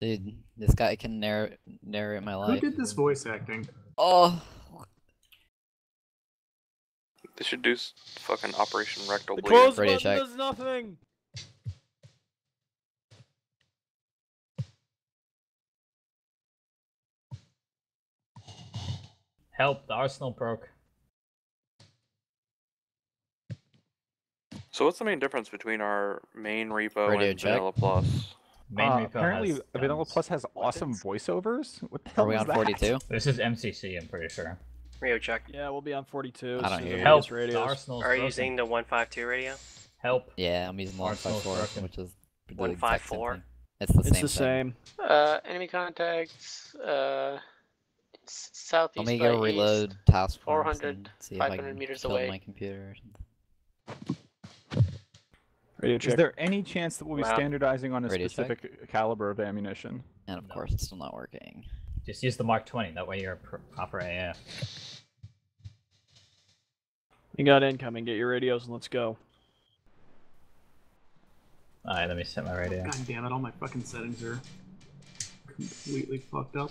Dude, this guy can narrate my life. Who did this voice acting? Oh. They should do fucking Operation Rectal Bleed. The close button does nothing! Help, the arsenal broke. So what's the main difference between our main repo and Vanilla Plus? Main repo apparently has Vanilla Plus has awesome voiceovers? What the hell is that? Are we on 42? This is MCC, I'm pretty sure. Radio check. Yeah, we'll be on 42. I don't hear you. Help. Are you using the 152 radio? Help. Yeah, I'm using the 154, which is 154. It's the same. It's the same. Enemy contacts. Southeast. Let me go reload task force. 400, 500 meters away. My computer. Radio check. Is there any chance that we'll be standardizing on a specific caliber of ammunition? And of course, it's still not working. Just use the Mark 20, that way you're a proper AAF. You got incoming, get your radios and let's go. Alright, let me set my radio. God damn it, all my fucking settings are completely fucked up.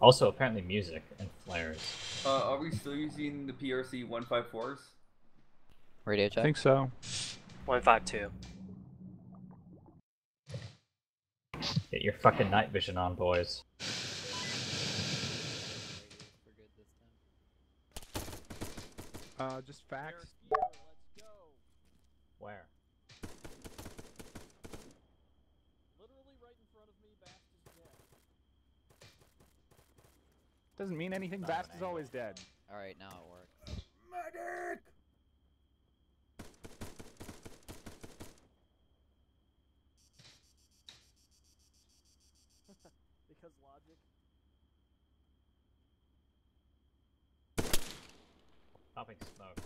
Also, apparently music and flares. Are we still using the PRC 154s? Radio check? I think so. 152. Get your fucking night vision on, boys. Just facts. Where? Literally right in front of me, Bast is dead. Doesn't mean anything, Bast is always dead. Alright, now it works. Medic! Popping smoke.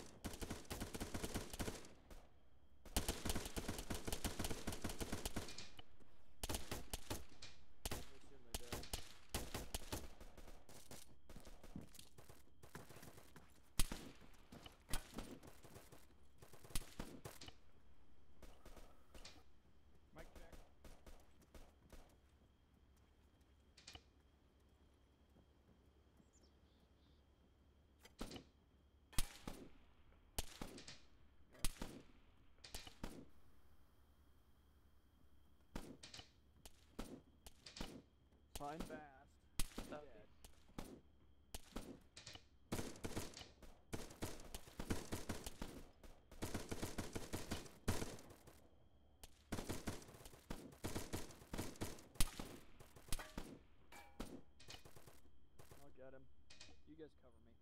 I'm fast. Stop it. I'll get him. You guys cover me.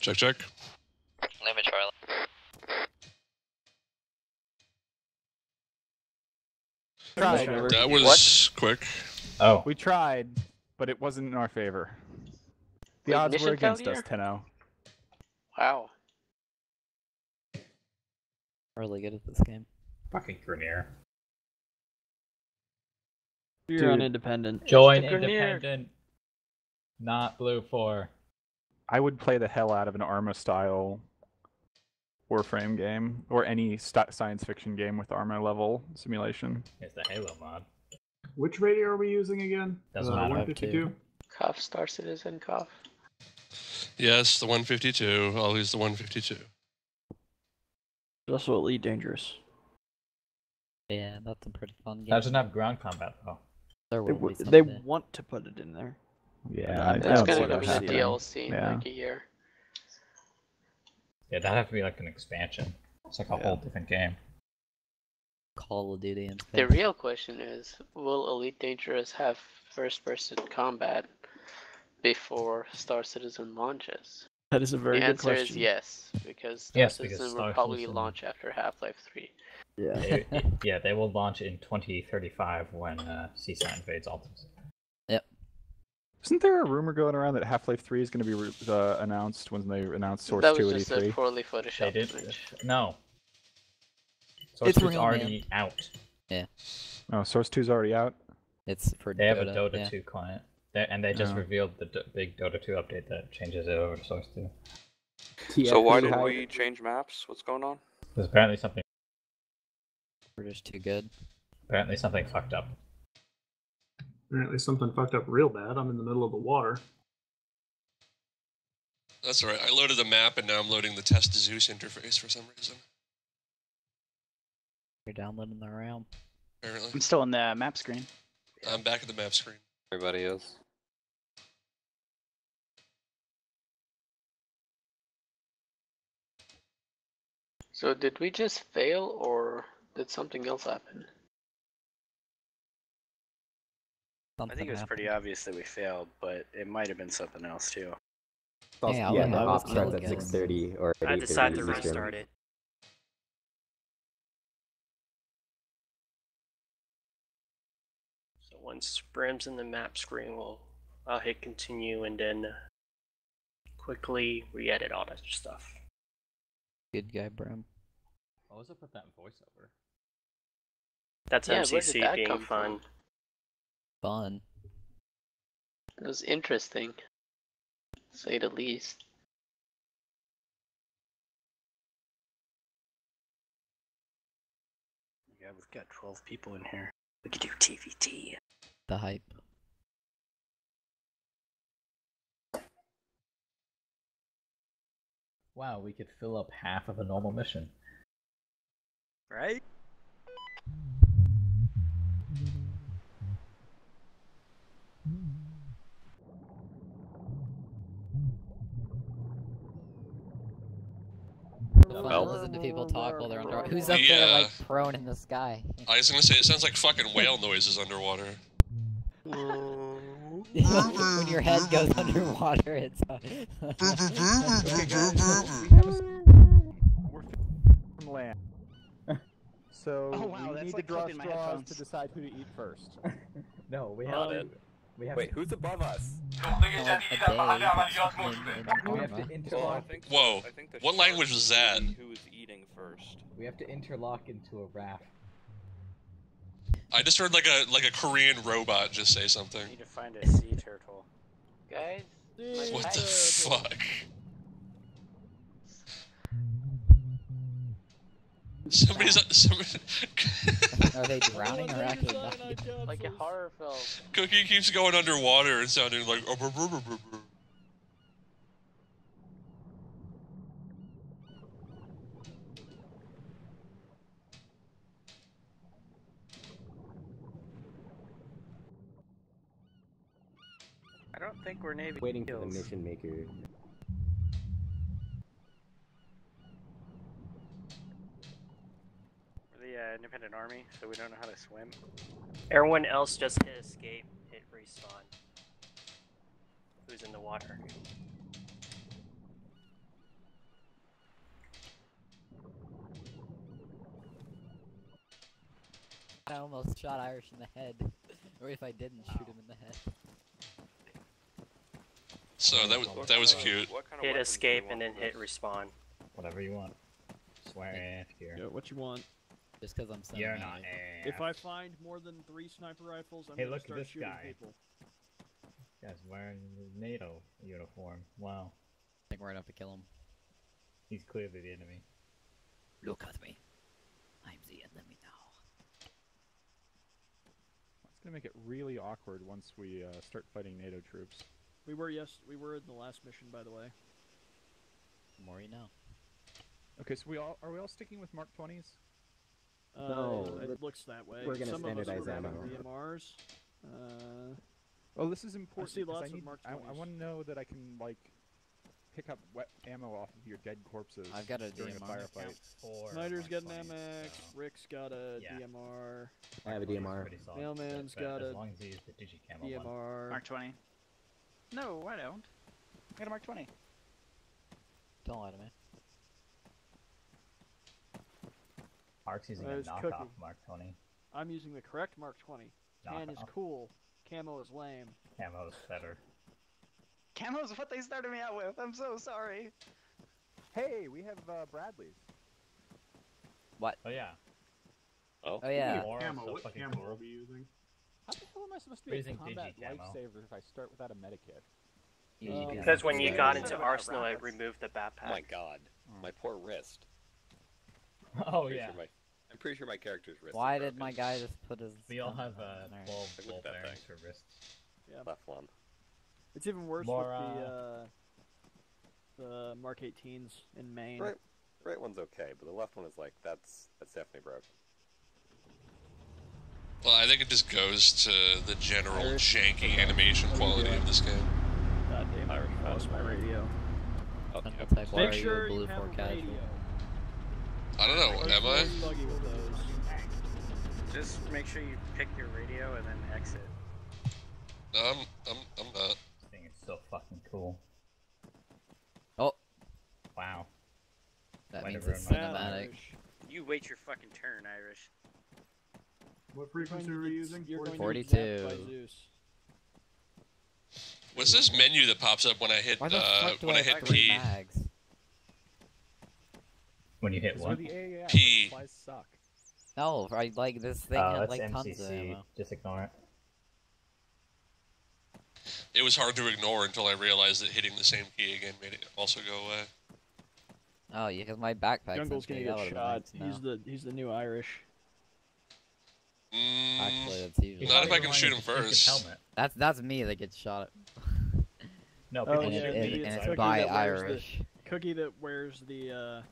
Check, check. Name it, Charlie. Well, that was quick. Oh. We tried, but it wasn't in our favor. The odds were against us, 10-0. Wow. Really good at this game. Fucking Grenier. You're on independent. Join independent. Not blue 4. I would play the hell out of an Arma-style Warframe game, or any science fiction game with Arma-level simulation. It's the Halo mod. Which radio are we using again? Doesn't matter. 152? Cough, Star Citizen, cough. Yes, the 152. I'll use the 152. It's also Elite Dangerous. Yeah, that's a pretty fun game. That doesn't have ground combat, though. They want to put it in there. Yeah, that's gonna go to the DLC in like a year. Yeah, that'd have to be like an expansion. It's like a whole different game. Call of Duty and stuff. The real question is, will Elite Dangerous have first-person combat before Star Citizen launches? That is a very good question. The answer is yes, because Star Citizen will probably launch after Half-Life 3. Yeah. Yeah, they will launch in 2035 when CSAT invades Ultimate. Isn't there a rumor going around that Half-Life 3 is going to be announced when they announce Source 2 at E3? That was just a poorly photoshopped image. No. Source 2 is already out. Yeah. Oh, Source 2's already out? It's for They have a Dota 2 client. And they just revealed the big Dota 2 update that changes it over to Source 2. So why did we change maps? What's going on? There's apparently something... We're just too good. Apparently something fucked up. Apparently something fucked up real bad. I'm in the middle of the water. That's alright. I loaded the map and now I'm loading the test Zeus interface for some reason. You're downloading the realm. Apparently. I'm still in the map screen. I'm back at the map screen. Everybody else. So did we just fail or did something else happen? I think it was pretty obvious that we failed, but it might have been something else too. Yeah, yeah, the off starts at 6:30 or 8:30. I decided to restart it. So once Brim's in the map screen, I'll hit continue and then quickly re-edit all that stuff. Good guy, Brim. What was up with that voiceover? That's MCC being fun. Fun. It was interesting. Say the least. Yeah, we've got 12 people in here. We could do TVT. The hype. Wow, we could fill up half of a normal mission. Right? Fun to listen to people talk while they're underwater. Who's up there like prone in the sky? I was gonna say it sounds like fucking whale noises underwater. When your head goes underwater, it's. We're from land. So we need to draw straws to decide who to eat first. No, we have to. Wait, who's above us? Whoa, what language was that? Who is eating first? We have to interlock into a raft. I just heard like a Korean robot just say something. We need to find a sea turtle. Guys? What the fuck? Somebody... Are they drowning or actually dying? Like a horror film. Cookie keeps going underwater and sounding like... I don't think we're Navy. Waiting for the mission maker. Independent army, so we don't know how to swim. Everyone else just hit escape, hit respawn. Who's in the water? I almost shot Irish in the head. Or if I didn't shoot him in the head. So that was cute. Hit escape and then hit respawn. Whatever you want. Swear here. Do what you want. Just because I'm so You're not If I find more than 3 sniper rifles, I'm gonna start shooting people. This guy's wearing the NATO uniform. Wow. I think we're gonna have to kill him. He's clearly the enemy. Look at me. I'm the enemy now. It's gonna make it really awkward once we start fighting NATO troops. We were in the last mission, by the way. The more you know. Okay, so are we all sticking with Mark 20s? No, it looks that way. We're going to standardize ammo. DMRs. Oh, this is important. I see lots of Mark 20s. I want to know that I can like pick up wet ammo off of your dead corpses. I've got a DMR. Snyder's got an Mx. Rick's got a DMR. I have a DMR. Mailman's got a DMR. Mark 20. No, I don't. I got a Mark 20. Don't lie to me. Mark's using a knockoff Mark 20. I'm using the correct Mark 20. Tan is cool. Camo is lame. Camo is better. Camo is what they started me out with. I'm so sorry. Hey, we have Bradley's. What? Oh yeah. Oh yeah. Camo, what camo are we using? How the hell am I supposed to be a combat lifesaver if I start without a medikit? Because when you got into Arsenal, I removed the backpack. Oh my god. My poor wrist. Oh yeah. I'm pretty sure my character's wrist. Why did my guy just put his... We all have 12 ball bearings for wrists. Yeah. Left one. It's even worse with the Mark 18s in Maine. Right one's okay, but the left one is like, that's definitely broken. Well, I think it just goes to the general janky animation quality of this game. I lost my radio. Oh, yep. Make sure you have a radio. I don't know, am I? Just make sure you pick your radio and then exit. No, I'm not. This thing is so fucking cool. Oh. Wow. That means it's cinematic. You wait your fucking turn, Irish. What frequency are we using? 42. What's this menu that pops up when I hit when I hit P? Mags? When you hit what? P. No, I like this thing. Had, like, MCC. Tons of ammo. Just ignore it. It was hard to ignore until I realized that hitting the same key again made it also go away. Oh, yeah, because my backpack's... Jungle's gonna get shot. He's the new Irish. Actually, that's usually... Not if I can shoot him first. That's me that gets shot at. No, people it's by Irish. Cookie that wears the...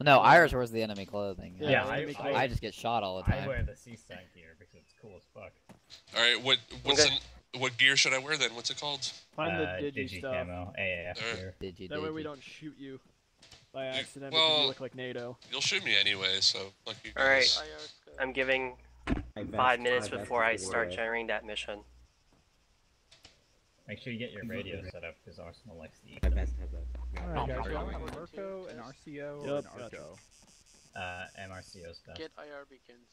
No, Irish wears the enemy clothing. Yeah, I just get shot all the time. I wear the seaside gear because it's cool as fuck. Alright, what gear should I wear then? What's it called? Find the digi stuff. Camo, AAF gear. That way we don't shoot you by accident because you look like NATO. You'll shoot me anyway, so fuck you guys. Alright, I'm giving... 5 minutes before I start generating that mission. Make sure you get your radio set up because Arsenal likes to eat. I best have that. Alright, guys, y'all have MRCO and RCO and RCO. MRCO stuff. Get IR beacons.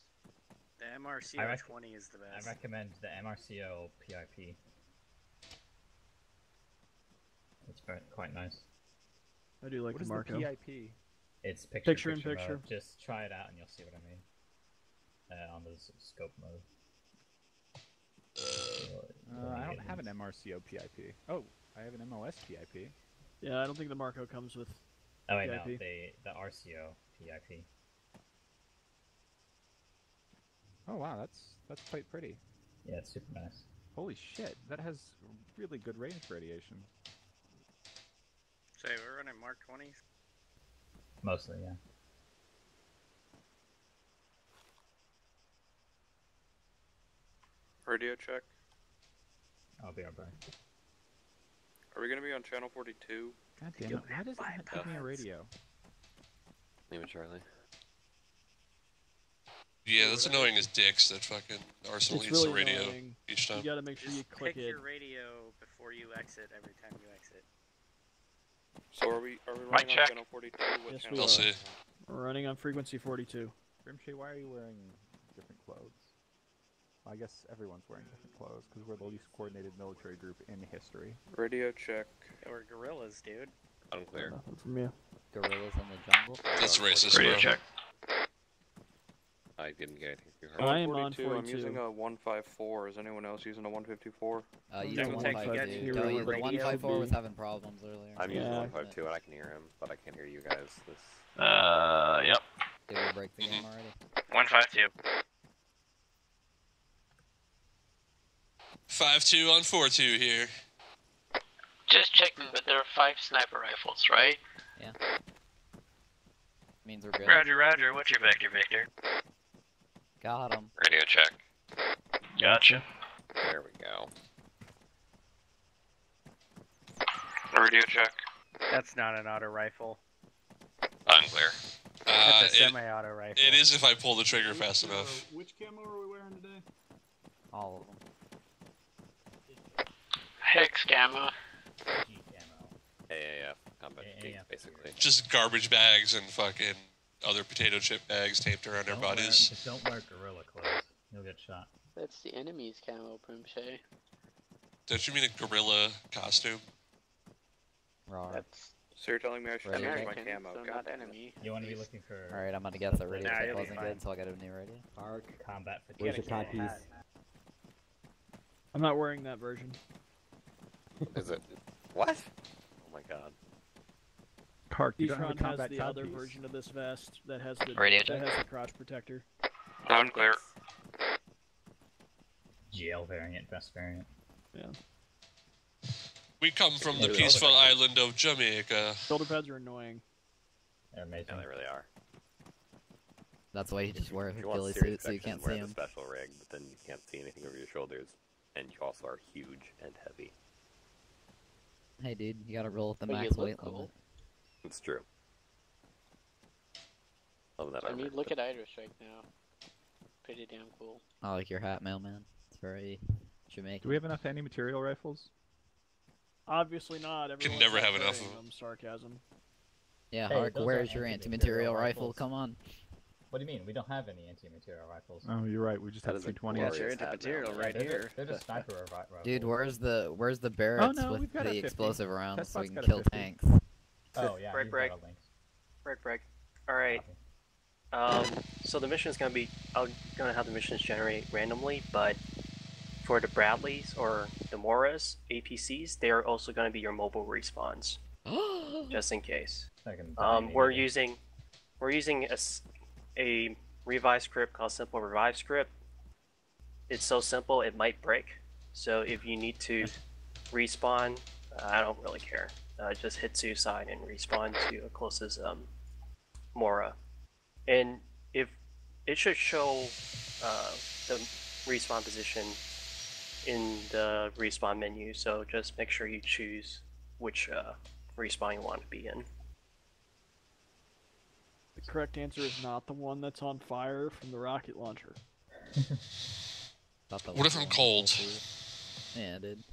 The MRCO 20 is the best. I recommend the MRCO PIP. It's quite nice. I do like the MRCO. What is the PIP? It's picture-in-picture. Just try it out and you'll see what I mean. On the scope mode. I don't have an MRCO PIP. Oh, I have an MOS PIP. Yeah, I don't think the Marco comes with PIP. No, the RCO PIP. Oh wow, that's quite pretty. Yeah, it's super nice. Holy shit, that has really good range radiation. So we're running Mark 20s? Mostly, yeah. Radio check. I'll be right back. Are we gonna be on channel 42? God damn it! Why does it give me a radio? Name it Charlie. Yeah, that's annoying as dicks. That fucking Arsenal needs really the radio annoying. Each time. You gotta make sure you click it. Your radio before you exit every time you exit. So are we running on channel 42? Yes, we are. We're running on frequency 42. Grimshay, why are you wearing different clothes? I guess everyone's wearing different clothes because we're the least coordinated military group in history. Radio check. We're gorillas, dude. Unclear. Nothing from you. Gorillas in the jungle. That's racist. Radio check. I didn't get anything from you. I am on 42. I'm using a 154. Is anyone else using a 154? Using a 152. No, the 154 was having problems earlier. I'm using 152 and I can hear him, but I can't hear you guys. This... Yep. Did we break the game already? 152. 5-2 on 4-2 here. Just checking, but there are 5 sniper rifles, right? Yeah. Means we're good. Roger, roger. What's your vector, Victor? Got him. Radio check. Gotcha. There we go. Radio check. That's not an auto rifle. Unclear. That's a semi-auto rifle. It is if I pull the trigger fast enough. Which camo are we wearing today? All of them. Hex camo. AAF, combat geek, basically. Just garbage bags and fucking other potato chip bags taped around their bodies. Don't wear gorilla clothes. You'll get shot. That's the enemy's camo, Primshay. Don't you mean a gorilla costume? Wrong. That's So you're telling me I should change my camo? So not enemy. You want to be looking for? All right, I'm gonna get the radio. Nah, it wasn't good, so I'll get a new radio. Arc combat fatigue. Where's your timepiece? I'm not wearing that version. Is it? What? Oh my god. Park, you don't have the combat has the other piece. Version of this vest that has the crotch protector. Sound clear. GL variant, best variant. Yeah. We come from the peaceful island of Jamaica. Shoulder pads are annoying. They're amazing. No, they really are. That's why you just wear a Billy suit so you can't see him. The special rig, but then you can't see anything over your shoulders, and you also are huge and heavy. Hey, dude, you gotta roll with the max weight level. It's true. Love that. I mean, look at Idris right now. Pretty damn cool. I like your hat, mailman. It's very Jamaican. Do we have enough anti-material rifles? Obviously not. Everyone's can never have enough of them. Sarcasm. Yeah, hey, Hark, where's your anti-material rifle? Come on. What do you mean? We don't have any anti-material rifles. Oh, you're right. We just have 320. Yeah, your anti-material right here. They're just sniper rifles. Dude, where's the barracks with the explosive rounds so we can kill tanks? Oh yeah. Break. All right. So the mission is gonna be. I'm gonna have the missions generate randomly, but for the Bradleys or the Moras APCs, they are also gonna be your mobile respawns, just in case. We're using a revive script called Simple Revive Script. It's so simple it might break. So if you need to respawn, I don't really care. Just hit suicide and respawn to the closest Mora. And if it should show the respawn position in the respawn menu, so just make sure you choose which respawn you want to be in. The correct answer is not the one that's on fire from the rocket launcher. What if I'm cold? Yeah, dude.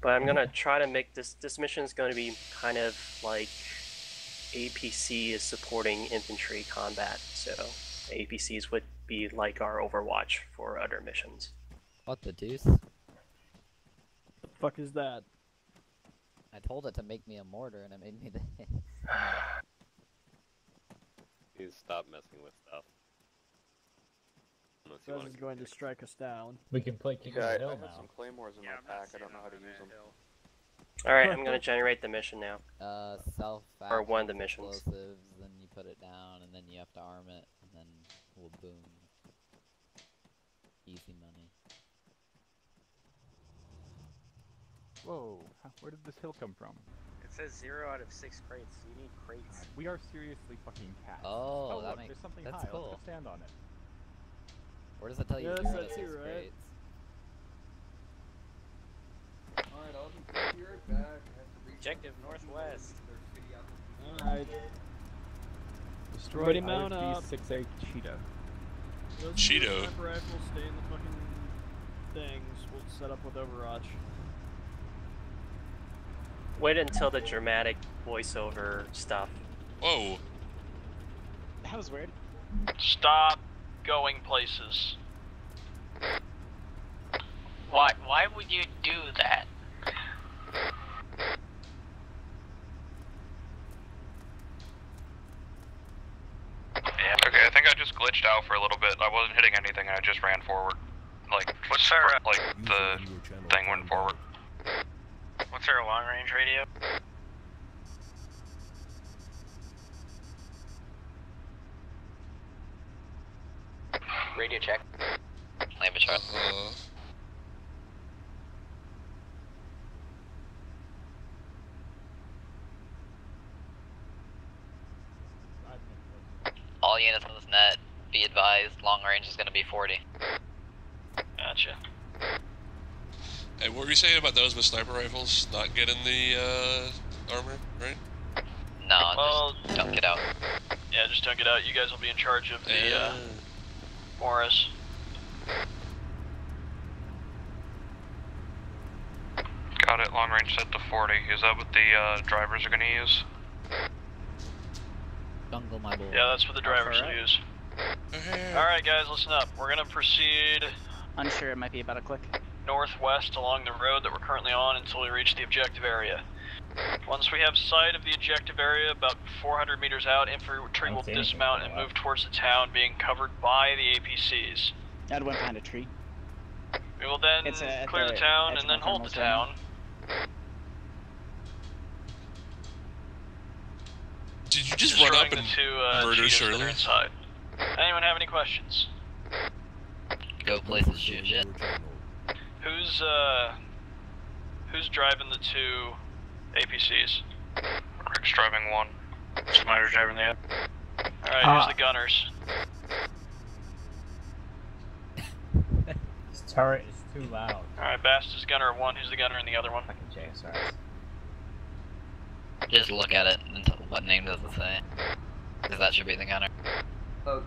But I'm gonna try to make this mission is gonna be kind of like APC is supporting infantry combat, so APCs would be like our Overwatch for other missions. What the deuce? What the fuck is that? I told it to make me a mortar and it made me the... You stop messing with stuff. This is going to strike us down. We can play King of the Hill now. I have some claymores in my pack, I don't know how to use them. Alright, I'm going to generate the mission now. Or one of the missions. Explosives, then you put it down, and then you have to arm it, and then we'll boom. Easy money. Whoa, where did this hill come from? It says 0 out of 6 crates, so you need crates. We are seriously fucking cats. Oh, that look, there's something high, cool. Let's stand on it. Where does it tell you? Yes, that's you, right? Alright, I'll just be right back. Objective northwest. Alright. Destroy mount up. 6A Cheeto. Cheeto. Sniper rifles stay in the fucking things. We'll set up with Overwatch. Wait until the dramatic voiceover stuff. Whoa. That was weird. Stop. Going places. Why would you do that? Yeah, okay, I think I just glitched out for a little bit. I wasn't hitting anything and I just ran forward. Like, what's our like the thing went forward. What's our long range radio? Radio check. Land a all units on this net, be advised, long range is going to be 40. Gotcha. Hey, what were you saying about those with sniper rifles? Not getting the armor, right? No, well, just don't get out. Yeah, just don't get out. You guys will be in charge of the... Yeah. Morris. Got it, long range set to 40. Is that what the drivers are going to use? Jungle, my boy. Yeah, that's what the drivers will use. Alright guys, listen up. We're going to proceed... Unsure, it might be about a click. ...northwest along the road that we're currently on until we reach the objective area. Once we have sight of the objective area, about 400 meters out, infantry will dismount and move towards the town, being covered by the APCs. That went behind a tree. We will then clear the town and then hold the town. Did you just run up and murder Shirley? Anyone have any questions? Go play this shit. Who's driving the two APCs? Rick's driving one. Snyder's driving the other. Alright, here's the gunners. This turret is too loud. Alright, Bast is gunner one. Who's the gunner in the other one? Fucking JSRs. Just look at it and tell what name does it say. Because that should be the gunner. Oh.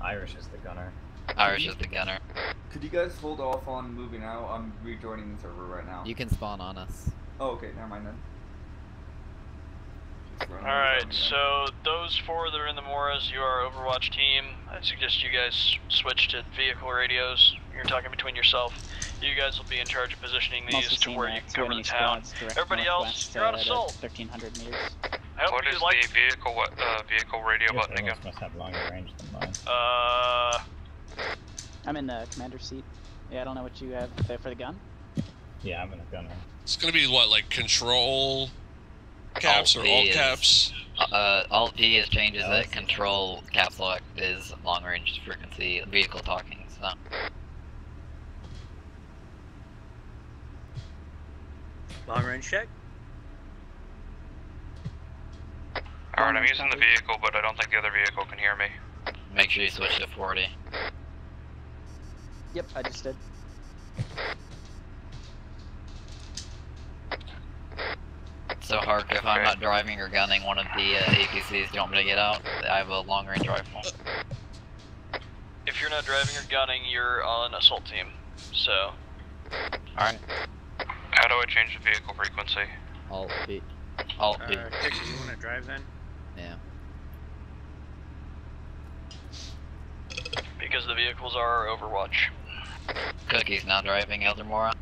Irish is the gunner. Irish is the gunner. Could you guys hold off on moving out? I'm rejoining the server right now. You can spawn on us. Oh, okay, never mind then. Alright, so those four that are in the Moras, you are Overwatch team. I suggest you guys switch to vehicle radios. You're talking between yourself. You guys will be in charge of positioning these to where you can cover the town. Everybody else, you're on assault. 1,300 meters. What is the vehicle radio button again? Must have longer range than mine. I'm in the commander's seat. Yeah, I don't know what you have there for the gun. Yeah, I'm in a gunner. It's gonna be what, like control caps or alt caps? Alt P is changes it. Control caps lock is long range frequency vehicle talking. So. Long range check. Alright, I'm using the vehicle, but I don't think the other vehicle can hear me. Make sure you switch to 40. Yep, I just did. It's so hard if I'm not driving or gunning one of the APCs. You want me to get out? I have a long range rifle. If you're not driving or gunning, you're on assault team. So. Alright. How do I change the vehicle frequency? Alt B. Alt B. Texas, you want to drive then? Yeah. Because the vehicles are Overwatch. Cookie's not driving, Elder Mora.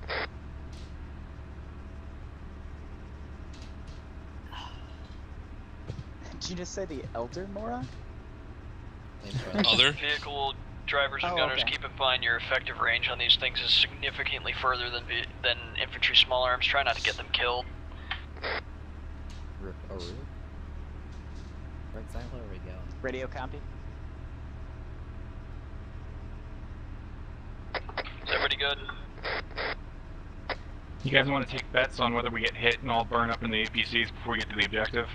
Did you just say the Elder Mora? Other? Vehicle drivers and gunners, keep in mind your effective range on these things is significantly further than infantry small arms. Try not to get them killed. Oh, really? Right side, where are we going? Radio copy. Is everybody good? You guys want to take bets on whether we get hit and all burn up in the APCs before we get to the objective?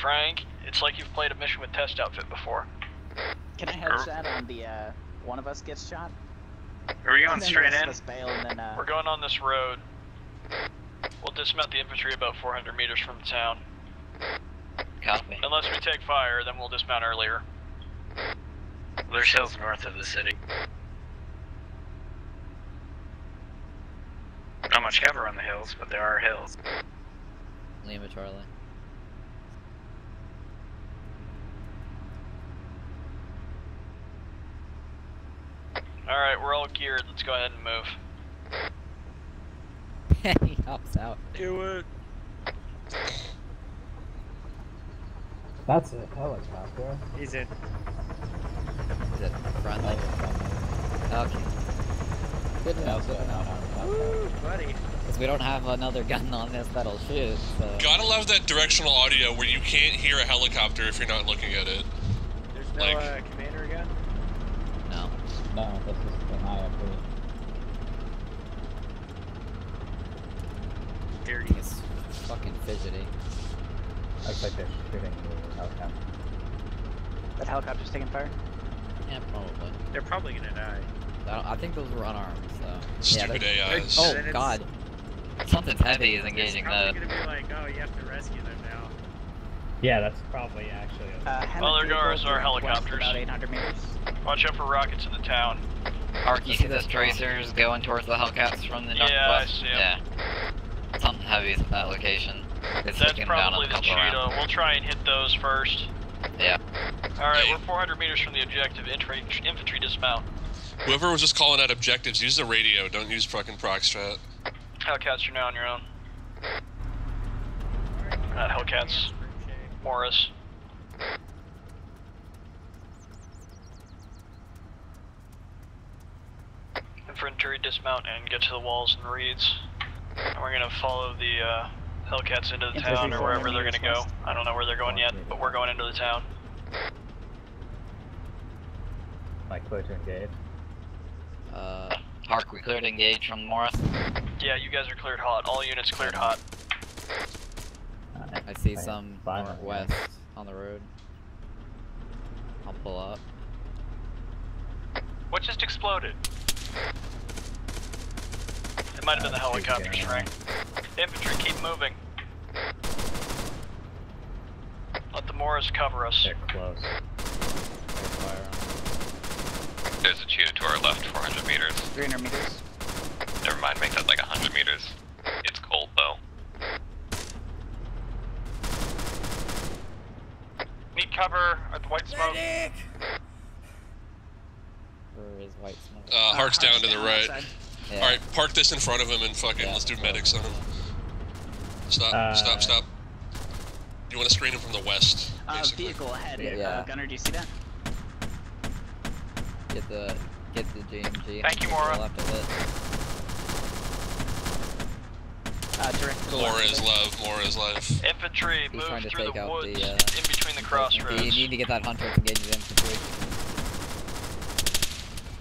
Frank, it's like you've played a mission with Test Outfit before. Can I hedge that on the, one of us gets shot? Are we going straight in? Bail and then, we're going on this road. We'll dismount the infantry about 400 meters from the town. Copy. Unless we take fire, then we'll dismount earlier. They're south north of the city. Not much cover on the hills, but there are hills. Lima Charlie. Alright, we're all geared. Let's go ahead and move. He hops out. Do it. That's a helicopter. He's in. Is it front light? Okay. Good enough. Woo, buddy. Because we don't have another gun on this that'll shoot. So. Gotta love that directional audio where you can't hear a helicopter if you're not looking at it. There's no like, commander gun? No. No, this is an IFP. It's fucking fidgety. Looks like they're shooting the helicopter. That helicopter's taking fire? Yeah, probably. They're probably gonna die. I think those were unarmed, so. Stupid AIs. Oh, God. Something heavy is engaging though. It's probably gonna be like, oh, you have to rescue them now. Yeah, that's probably actually a... well, there goes our helicopters. About 800 meters. Watch out for rockets in the town. Ark, you see those tracers going towards the helicopters from the northwest? Yeah, I see them. Yeah. Something heavy at that location. It's that's probably down the Cheetah. We'll try and hit those first. Yeah. Alright, we're 400 meters from the objective. Infantry dismount. Whoever was just calling out objectives, use the radio. Don't use fucking proc strat. Hellcats, you're now on your own. Not Hellcats. Morris. Infantry dismount and get to the walls and reeds. And we're gonna follow the Hellcats into the town or wherever they're gonna go. I don't know where they're going yet, but we're going into the town. Like clear to engage. Mark, we cleared engage from Mora. Yeah, you guys are cleared hot. All units cleared hot. I see some northwest on the road. I'll pull up. What just exploded? It might have been the helicopters, Frank. Infantry, keep moving. Let the Moras cover us. They're close. There's a Cheetah to our left, 400 meters. 300 meters. Never mind, make that like 100 meters. It's cold though. Need cover at the white smoke. Medic! Where is white smoke? Hark's down to the right. Yeah. Alright, park this in front of him and fucking let's do medics on him. Stop, stop. You want to screen him from the west? Vehicle ahead. Gunner, do you see that? Get the GMG. Thank you, Mora. Left of it. Mora is live. Mora is live. Infantry, he's move through the woods, in between the crossroads. You need to get that Hunter to engage the infantry.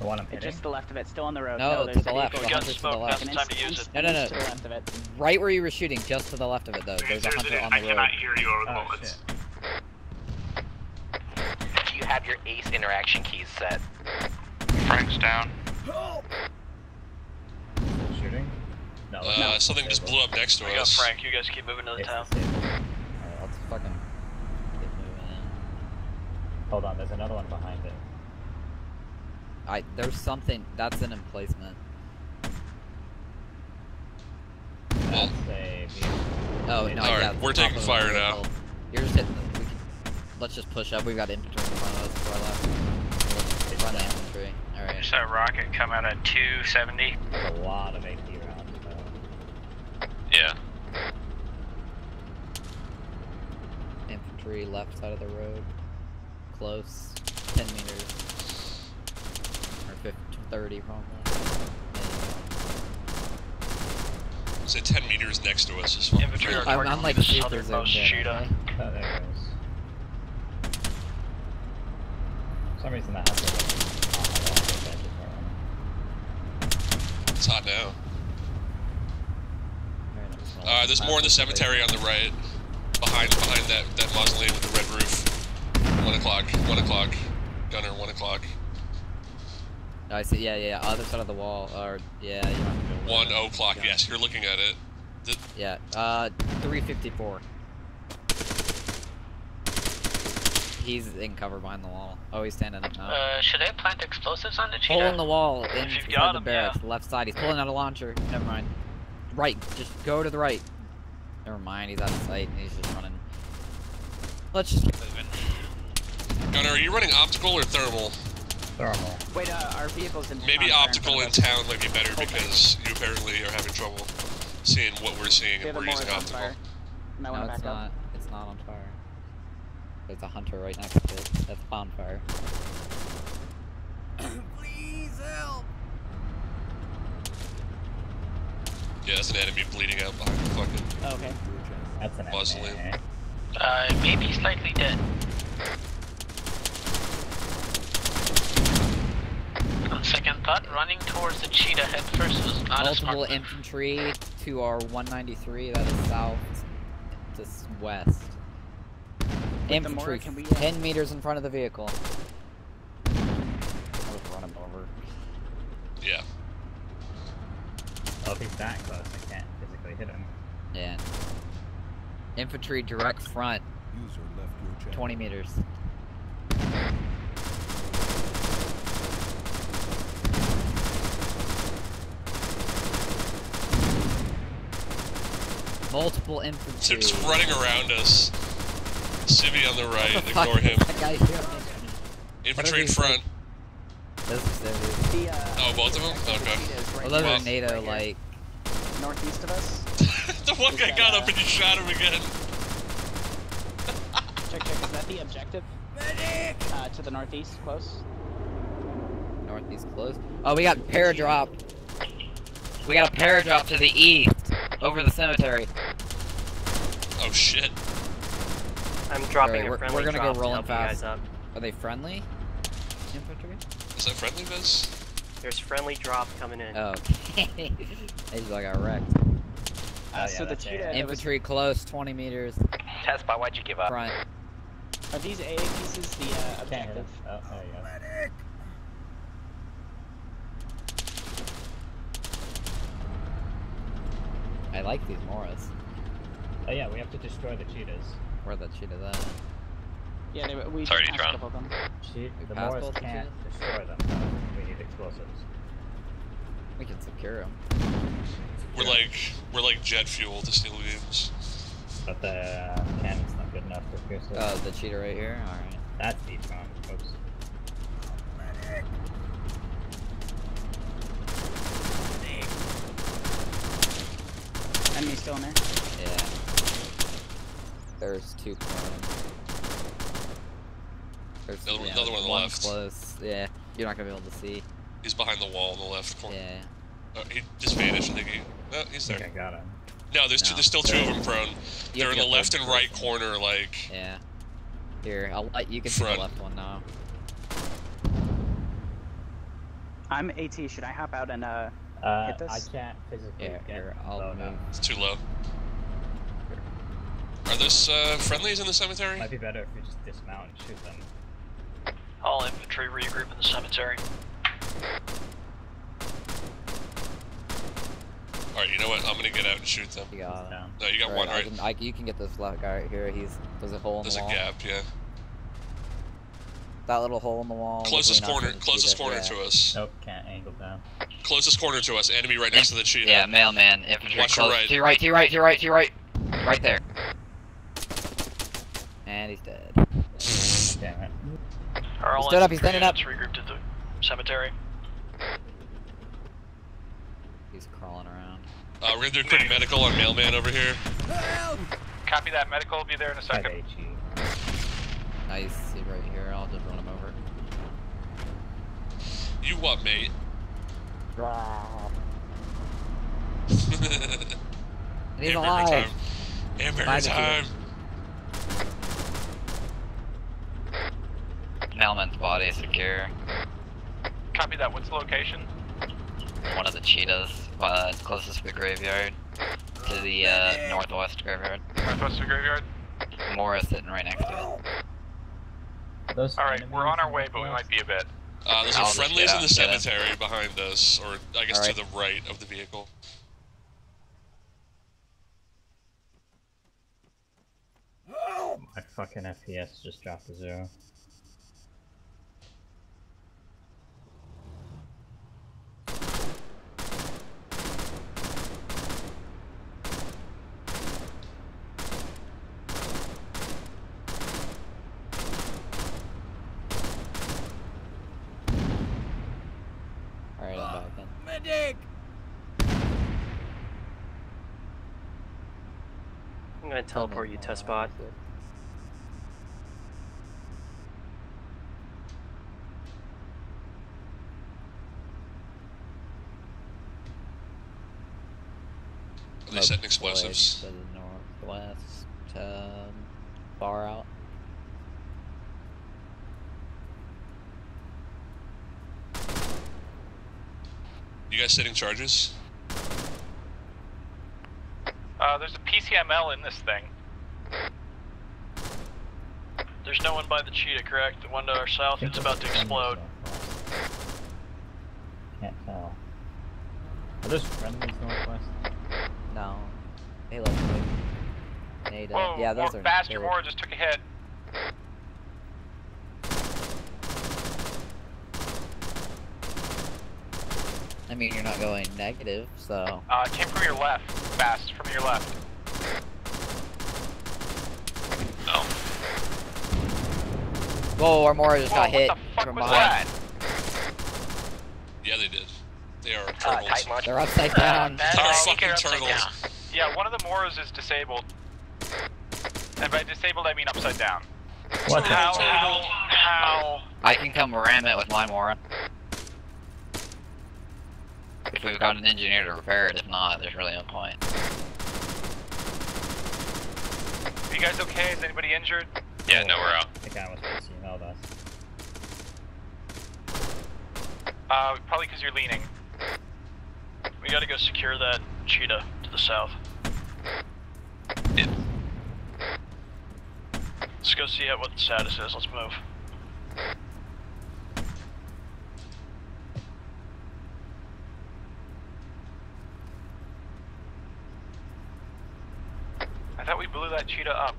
The one I'm hitting. Just the left of it, still on the road. No, to the left. The Hunter's to the left. Time to use it. No. Left of it. Right where you were shooting, just to the left of it, though. There's a Hunter on the road. I cannot hear you over the bullets. You have your ace interaction keys set. Frank's down. Shooting? No. Something just blew up next to us. We got Frank, you guys keep moving to the town. Alright, let's fucking get moving in. Hold on, there's another one behind it. There's something, that's an emplacement. That's a... Oh, no, alright, we're taking fire now. You're just hitting them. Let's just push up, we've got infantry in front of us to our left. Let's run the infantry. Alright. There's that rocket come out at 270. There's a lot of AP rounds, though. Yeah. Infantry left side of the road. Close. 10 meters. Or 50, 30 probably. Yeah. Say 10 meters next to us as well. Infantry are targeting on the southernmost Cheetah. Oh, there it goes. For some reason that happened. It's hot now. There's more in the cemetery on the right. Behind that mausoleum with the red roof. 1 o'clock. Gunner, 1 o'clock. Oh, I see, yeah. Other side of the wall. Or, yeah, you don't have to go 1 o'clock, yes, you're looking at it. 354. He's in cover behind the wall. Oh, he's standing up now. Should I plant explosives on the Cheetah? Hole in the wall, in the barracks, left side. He's pulling out a launcher. Never mind. Right, just go to the right. Never mind, he's out of sight and he's just running. Let's just keep moving. Gunner, are you running optical or thermal? Thermal. Wait, our vehicle's in town. Maybe optical in town might be better because you apparently are having trouble seeing what we're seeing and we're using optical. No, it's not. It's not on fire. There's a Hunter right next to it. That's bonfire. Please help! Yeah, that's an enemy bleeding out behind the fucking... Okay. That's an mausoleum. Maybe slightly dead. On second thought, running towards the Cheetah head first was not a smart move. Multiple infantry to our 193, that is south to west. Infantry, 10 meters in front of the vehicle. I'll just run him over. Yeah. Oh, if he's that close, I can't physically hit him. Yeah. Infantry direct front. 20 meters. Multiple infantry. It's running around us. Civvy on the right, ignore him. Infantry in front. Those are Civvies. Oh, both of them? Okay. Well, those are NATO, like... Northeast of us? The one guy got up and you shot him again. Check, is that the objective? Medic! To the northeast, close. Northeast, close. Oh, we got paradrop. We got a paradrop to the east, over the cemetery. Oh shit. I'm dropping a friendly. We're gonna go rolling fast. Are they friendly? Is that friendly, Viz? There's friendly drop coming in. Oh, okay. They just got wrecked. So the Cheetah infantry close, 20 meters. Test by why'd you give up? Front. Are these AA pieces the objective? Oh, there you go. Medic! I like these Moras. Oh yeah, we have to destroy the Cheetahs. Where the Cheetahs at? Yeah, we passed a couple of them. The Moras can't destroy them. We need explosives. We can secure them. We're like jet fuel to steal beams. But the cannon's not good enough to pierce it. Oh, the Cheetah right here? Alright. That's the bomb. Oops. Medic! Enemy still in there? Yeah. There's two clones. There's another one on the left. Close. Yeah, you're not gonna be able to see. He's behind the wall on the left corner. Yeah. Oh, he just vanished. I think he. Oh, he's there. I got him. No, there's two. There's still two of them prone. They're in the left and right corner, like. Yeah. Here, you can see the left one now. I'm AT. Should I hop out and hit this? I can't physically. Yeah, here, I'll move. It's too low. Are those friendlies in the cemetery? Might be better if we just dismount and shoot them. All infantry regroup in the cemetery. Alright, you know what? I'm gonna get out and shoot them. You got him. No, you got one, right? You can get this black guy right here. There's a hole in the wall. There's a gap, yeah. That little hole in the wall. Closest corner to us. Nope, can't angle down. Closest corner to us. Enemy right next to the Cheetah. Yeah, mailman. Infantry. Watch your right. To your right, to your right, to your right, to your right. Right there. And he's dead. Damn it. He stood up, he's standing up. Regrouped at the cemetery. He's crawling around. We're gonna do a quick medical on mailman over here. Copy that, medical will be there in a second. Nice, right here, I'll just run him over. You what, mate? He's alive! Hamburger time! Mailman's body is secure. Copy that, what's the location? One of the Cheetahs, closest to the graveyard. To the northwest graveyard. Northwest of the graveyard? Mora's sitting right next to it. Alright, we're on our way, but we might be a bit. There's some friendlies in the cemetery behind us, or I guess to the right of the vehicle. My fucking FPS just dropped to 0. I'm gonna teleport you, test bot. Are they setting explosives? To the northwest, far out. You guys setting charges? There's a PCML in this thing. There's no one by the Cheetah, correct? The one to our south is about to explode. Can't tell. Are those friendlies northwest? No. They look good. They don't. Yeah, those are faster. Mora just took a hit. I mean, you're not going negative, so... it came from your left. Fast, from your left. No. Whoa, our Mora just got hit from behind. Yeah, they did. They are turtles. They're upside down. They're fucking turtles. Yeah, one of the Moras is disabled. And by disabled, I mean upside down. What? How? I can come ram it with my Mora. If we've got an engineer to repair it, if not, there's really no point. Are you guys okay? Is anybody injured? Yeah, no, we're out. The guy was PCML us. Probably because you're leaning. We gotta go secure that Cheetah to the south. Yeah. Let's go see what the status is. Let's move. I thought we blew that Cheetah up.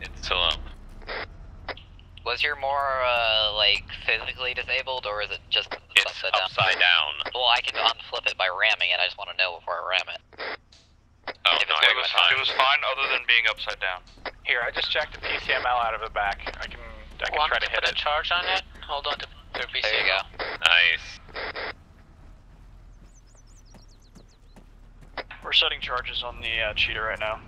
It's still up. Was your more, like, physically disabled, or is it just upside down? Upside down. Well, I can unflip it by ramming it. I just want to know before I ram it. Oh, no, it was fine other than being upside down. Here, I just checked the PCML out of the back. I can try to hit it. Put a charge on it. Hold on to the PCML. There you go. Nice. We're setting charges on the Cheetah right now.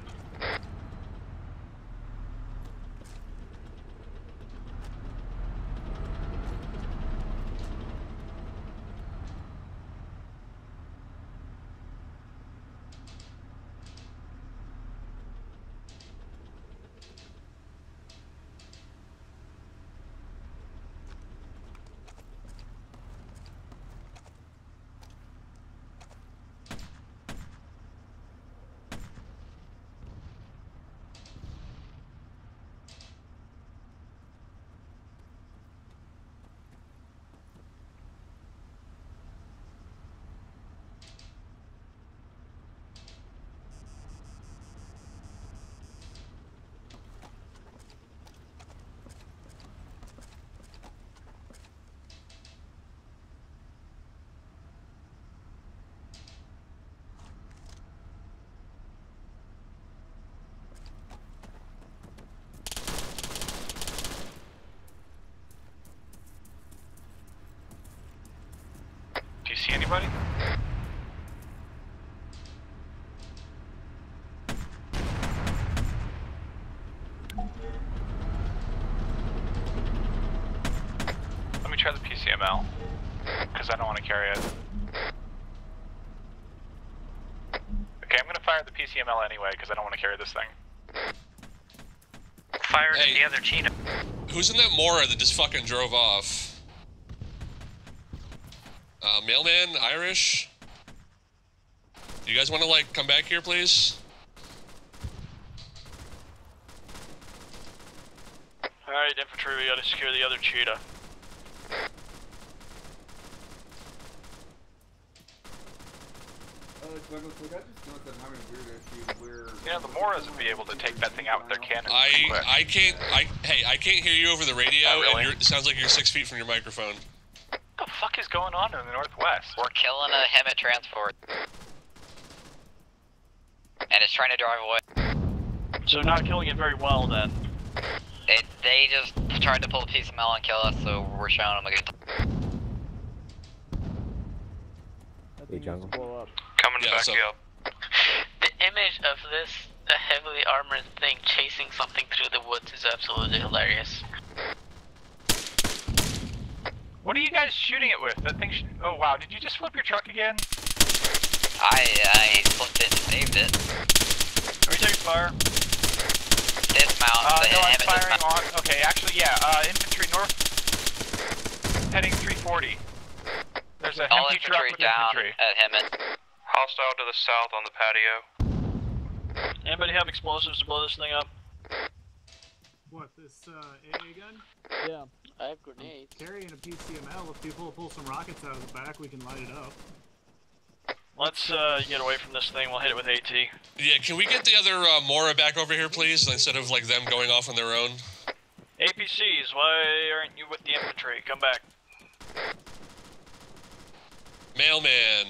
See anybody? Let me try the PCML, because I don't want to carry it. Okay, I'm going to fire the PCML anyway, because I don't want to carry this thing. Fire at the other Cheetah. Who's in that Mora that just fucking drove off? Mailman, Irish. Do you guys want to like come back here, please? All right, infantry, we gotta secure the other Cheetah. Yeah, the Moras would be able to take that thing out with their cannon. I can't hear you over the radio. Oh, really? And it sounds like you're 6 feet from your microphone. What the fuck is going on in the northwest? We're killing a Hemtt transport. And it's trying to drive away. So they're not killing it very well then. They just tried to pull a piece of metal and kill us, so we're showing them a good time. Hey, jungle. Coming back up. The image of this heavily armored thing chasing something through the woods is absolutely hilarious. What are you guys shooting it with? That thing oh wow, did you just flip your truck again? I flipped it and saved it. Are we taking fire? Dismount. No, I'm firing on... Okay, actually, yeah, infantry north. Heading 340. There's a Hemtt truck with down infantry. At Hemtt. Hostile to the south on the patio. Anybody have explosives to blow this thing up? What, this AA gun? Yeah, I have grenades. I'm carrying a PCML, if people pull some rockets out of the back, we can light it up. Let's get away from this thing, we'll hit it with AT. Yeah, can we get the other Mora back over here, please, instead of like them going off on their own? APCs, why aren't you with the infantry? Come back. Mailman.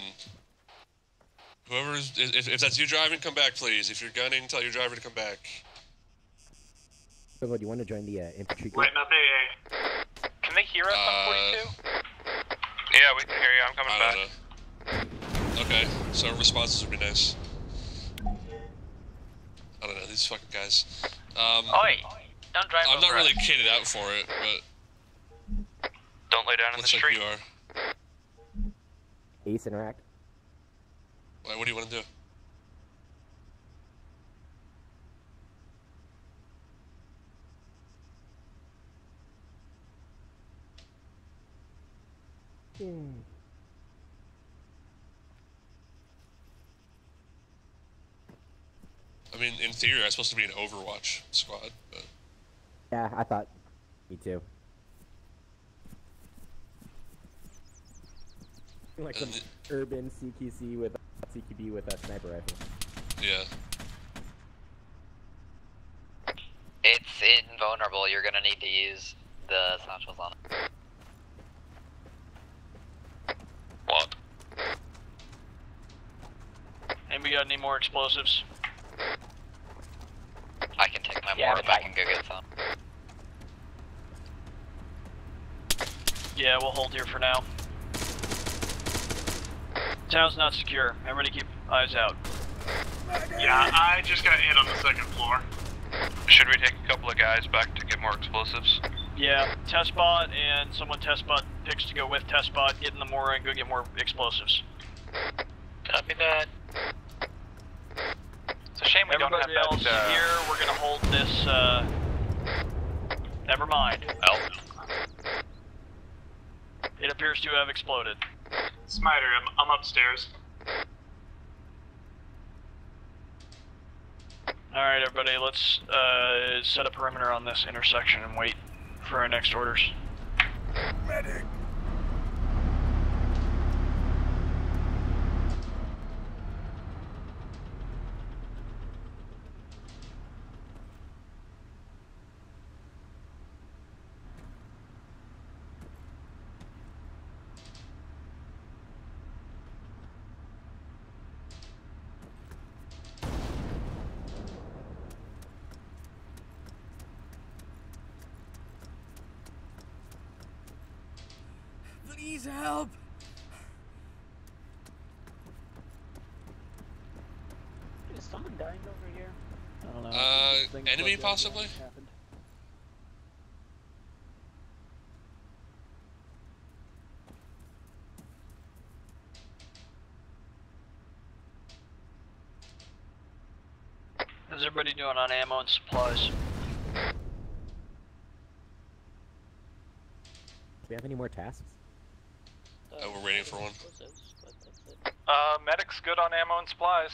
Whoever's, if that's you driving, come back, please. If you're gunning, tell your driver to come back. Do you want to join the infantry group? Wait, not AA. Can they hear us on 42? Yeah, we can hear you. I'm coming back. Okay, so responses would be nice. I don't know, these fucking guys. Oi! Don't drive I'm over not really us. Kitted out for it, but... Don't lay down in the street. Looks like you are. Ace interact. Wait, what do you want to do? Hmm. I mean, in theory, I was supposed to be an Overwatch squad, but... Yeah, I thought. Me too. Like an urban CQC with CQB with a sniper rifle. Yeah. It's invulnerable. You're gonna need to use the satchels on it. What? Anybody got any more explosives? I can take my Mora back and go get some. Yeah, we'll hold here for now. Town's not secure. Everybody keep eyes out. Yeah, I just got hit on the second floor. Should we take a couple of guys back to get more explosives? Yeah, test bot and someone test bot picks to go with test bot, get in the Mora and go get more explosives. Copy that. It's a shame we everybody don't have that. Everybody else here, we're gonna hold this, never mind. Oh. It appears to have exploded. Smiter, I'm upstairs. Alright everybody, let's, set a perimeter on this intersection and wait for our next orders. Medic! Help! Is someone dying over here? I don't know. Enemy possibly? How's everybody doing on ammo and supplies? Do we have any more tasks? We're waiting for one. Medic's good on ammo and supplies.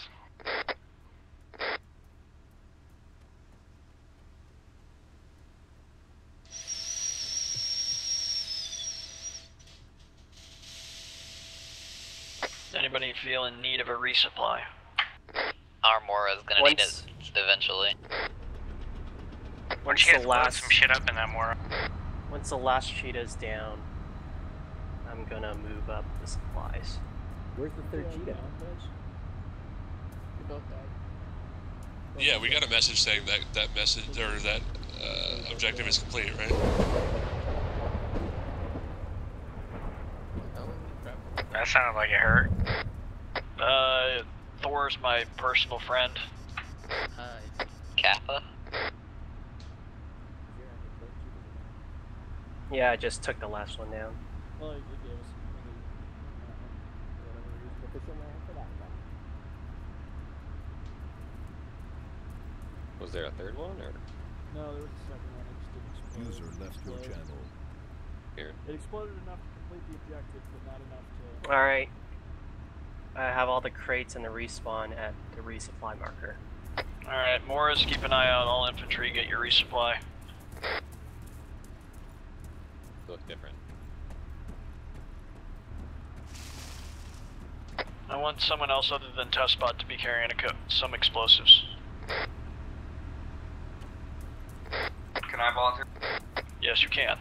Anybody feel in need of a resupply? Our Mora's gonna need it eventually. Once you guys load some shit up in that Mora. Once the last Cheetah's down, I'm gonna move up the supplies. Where's the third Cheetah? We both died. Yeah, we got a message saying that objective is complete, right? That sounded like it hurt. Thor's my personal friend. Hi. Kappa. Yeah, I just took the last one down. Well, you gave us whatever reason, but that one. Was there a third one, or? No, there was a second one. It just didn't explode. User left your channel. Here. It exploded enough to complete the objective, but not enough to... Alright. I have all the crates and the respawn at the resupply marker. Alright, Mora's, keep an eye out. All infantry, get your resupply. Look different. I want someone else other than Testbot to be carrying some explosives. Can I volunteer? Yes, you can.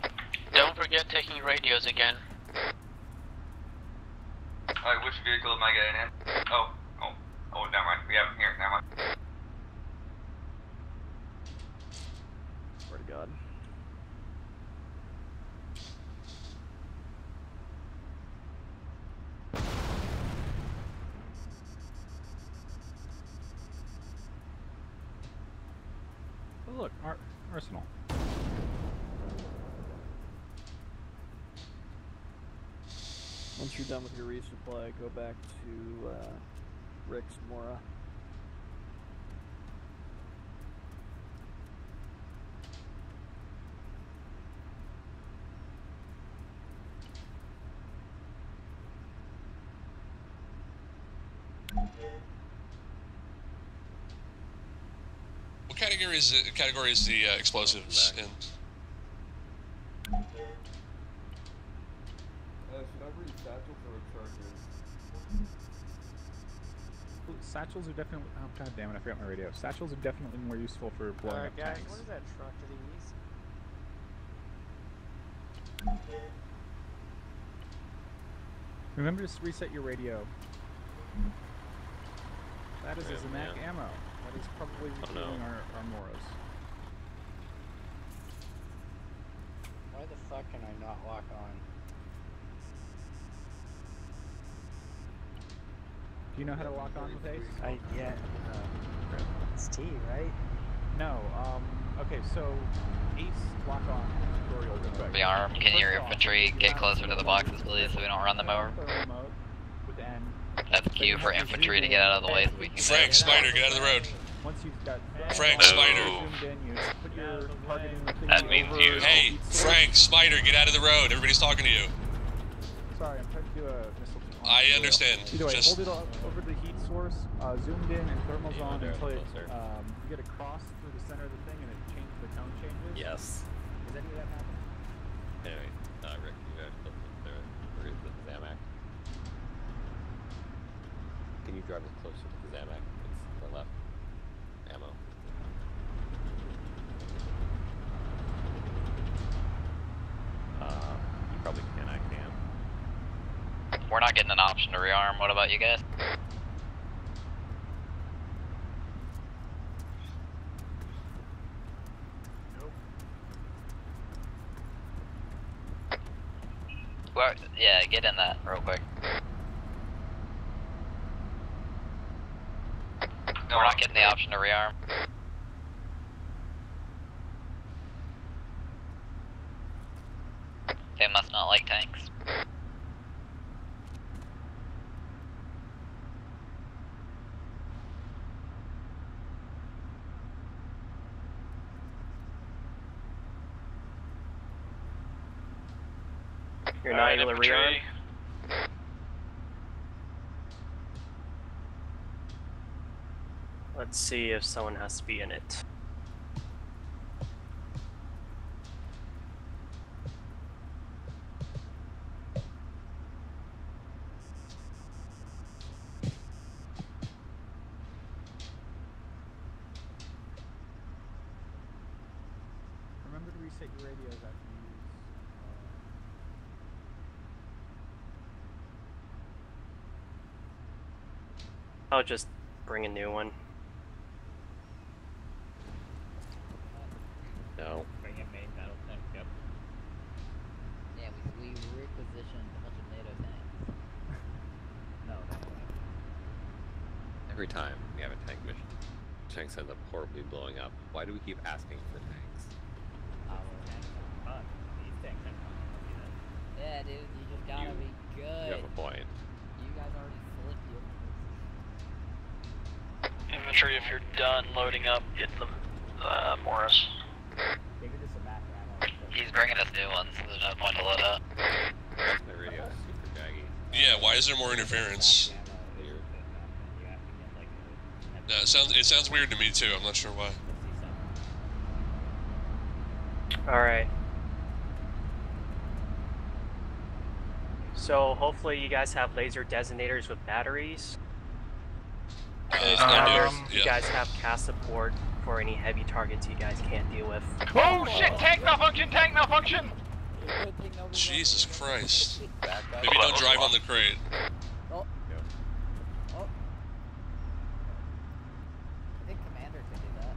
Don't forget taking radios again. Alright, which vehicle am I getting in? Oh, never mind. We have him here, never mind. Swear to God. look, arsenal. Once you're done with your resupply, go back to Rick's Mora. What category is it? Category is the explosives in? Satchels are definitely. Oh god damn it! I forgot my radio. Satchels are definitely more useful for blowing up guys, tanks. What is that truck to the east? Remember to reset your radio. That is a Zamak ammo. That is probably refueling our Moras. Why the fuck can I not lock on? Do you know how to lock on with Ace? Yeah. It's T, right? No. Okay, so Ace lock on tutorial real quick. Be armed. Can your infantry get closer to the boxes, please, so we don't run them over? That's Q for infantry to get out of the way so we can. Frank, Spider, get out of the road. Once you've got Frank, Spider. That means you. Hey, Frank, Spider, get out of the road. Everybody's talking to you. Sorry, I'm trying to do a missile. I understand. Either way, just hold it over the heat source, zoomed in, and thermal's on until it, you get a cross through the center of the thing and it changes, the tone changes. Yes. Does any of that happen? Anyway, Rick, you guys look at the Zamak. Can you drive it closer to the Zamak? It's to the left. Ammo. You probably can. We're not getting an option to rearm. What about you guys? Nope. Well, yeah, get in that real quick. No, we're not getting the option to rearm. They must not like tanks. You're not able to rearm. Let's see if someone has to be in it. Remember to reset your radios after you. I'll just bring a new one. No. Bring a main battle tank, yep. Yeah, we repositioned a bunch of NATO tanks. No, that's one. Every time we have a tank mission, tanks end up horribly blowing up. Why do we keep asking for the tanks? These tanks are fun. Yeah, dude, you just gotta be good. You have a point. You guys already slipped you. Infantry, if you're done loading up, get them, Morris. He's bringing us new ones, so there's no point to load up. Yeah, why is there more interference? It sounds weird to me too, I'm not sure why. Alright. So hopefully you guys have laser designators with batteries. You guys have cast support for any heavy targets you guys can't deal with. Oh shit! Tank malfunction! Tank malfunction! Jesus Christ. Maybe don't drive on the crate. Oh. Oh. I think Commander could do that.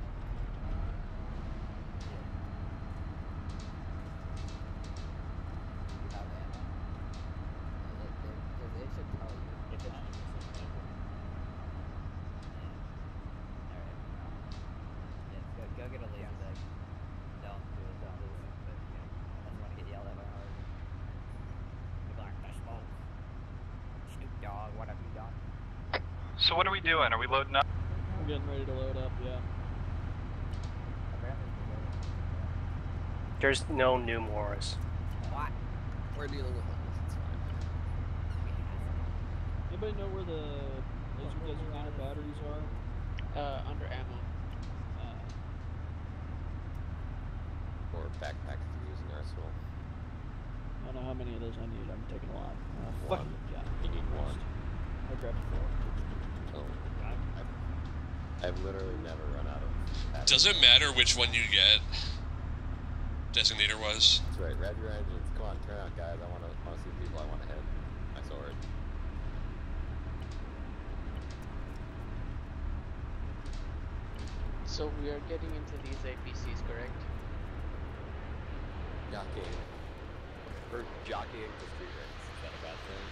They should tell you if it's go get a laser tag. So what are we doing? Are we loading up? We're getting ready to load up, yeah. There's no new Moras. What? We're dealing with locals, it's fine. Anybody know where the laser designator batteries are? Under ammo. Or backpack 3 is an arsenal. I don't know how many of those I need. I'm taking a lot. One. Fuck yeah. You need one. I grabbed 4. Oh. I've literally never run out of batteries. Doesn't matter which one you get. Designator was. That's right, rev your engines. Come on, turn out, guys. I want to see the people I want to hit. My sword. So we are getting into these APCs, correct? Jockeying. We're jockeying for street race. Is that a bad thing?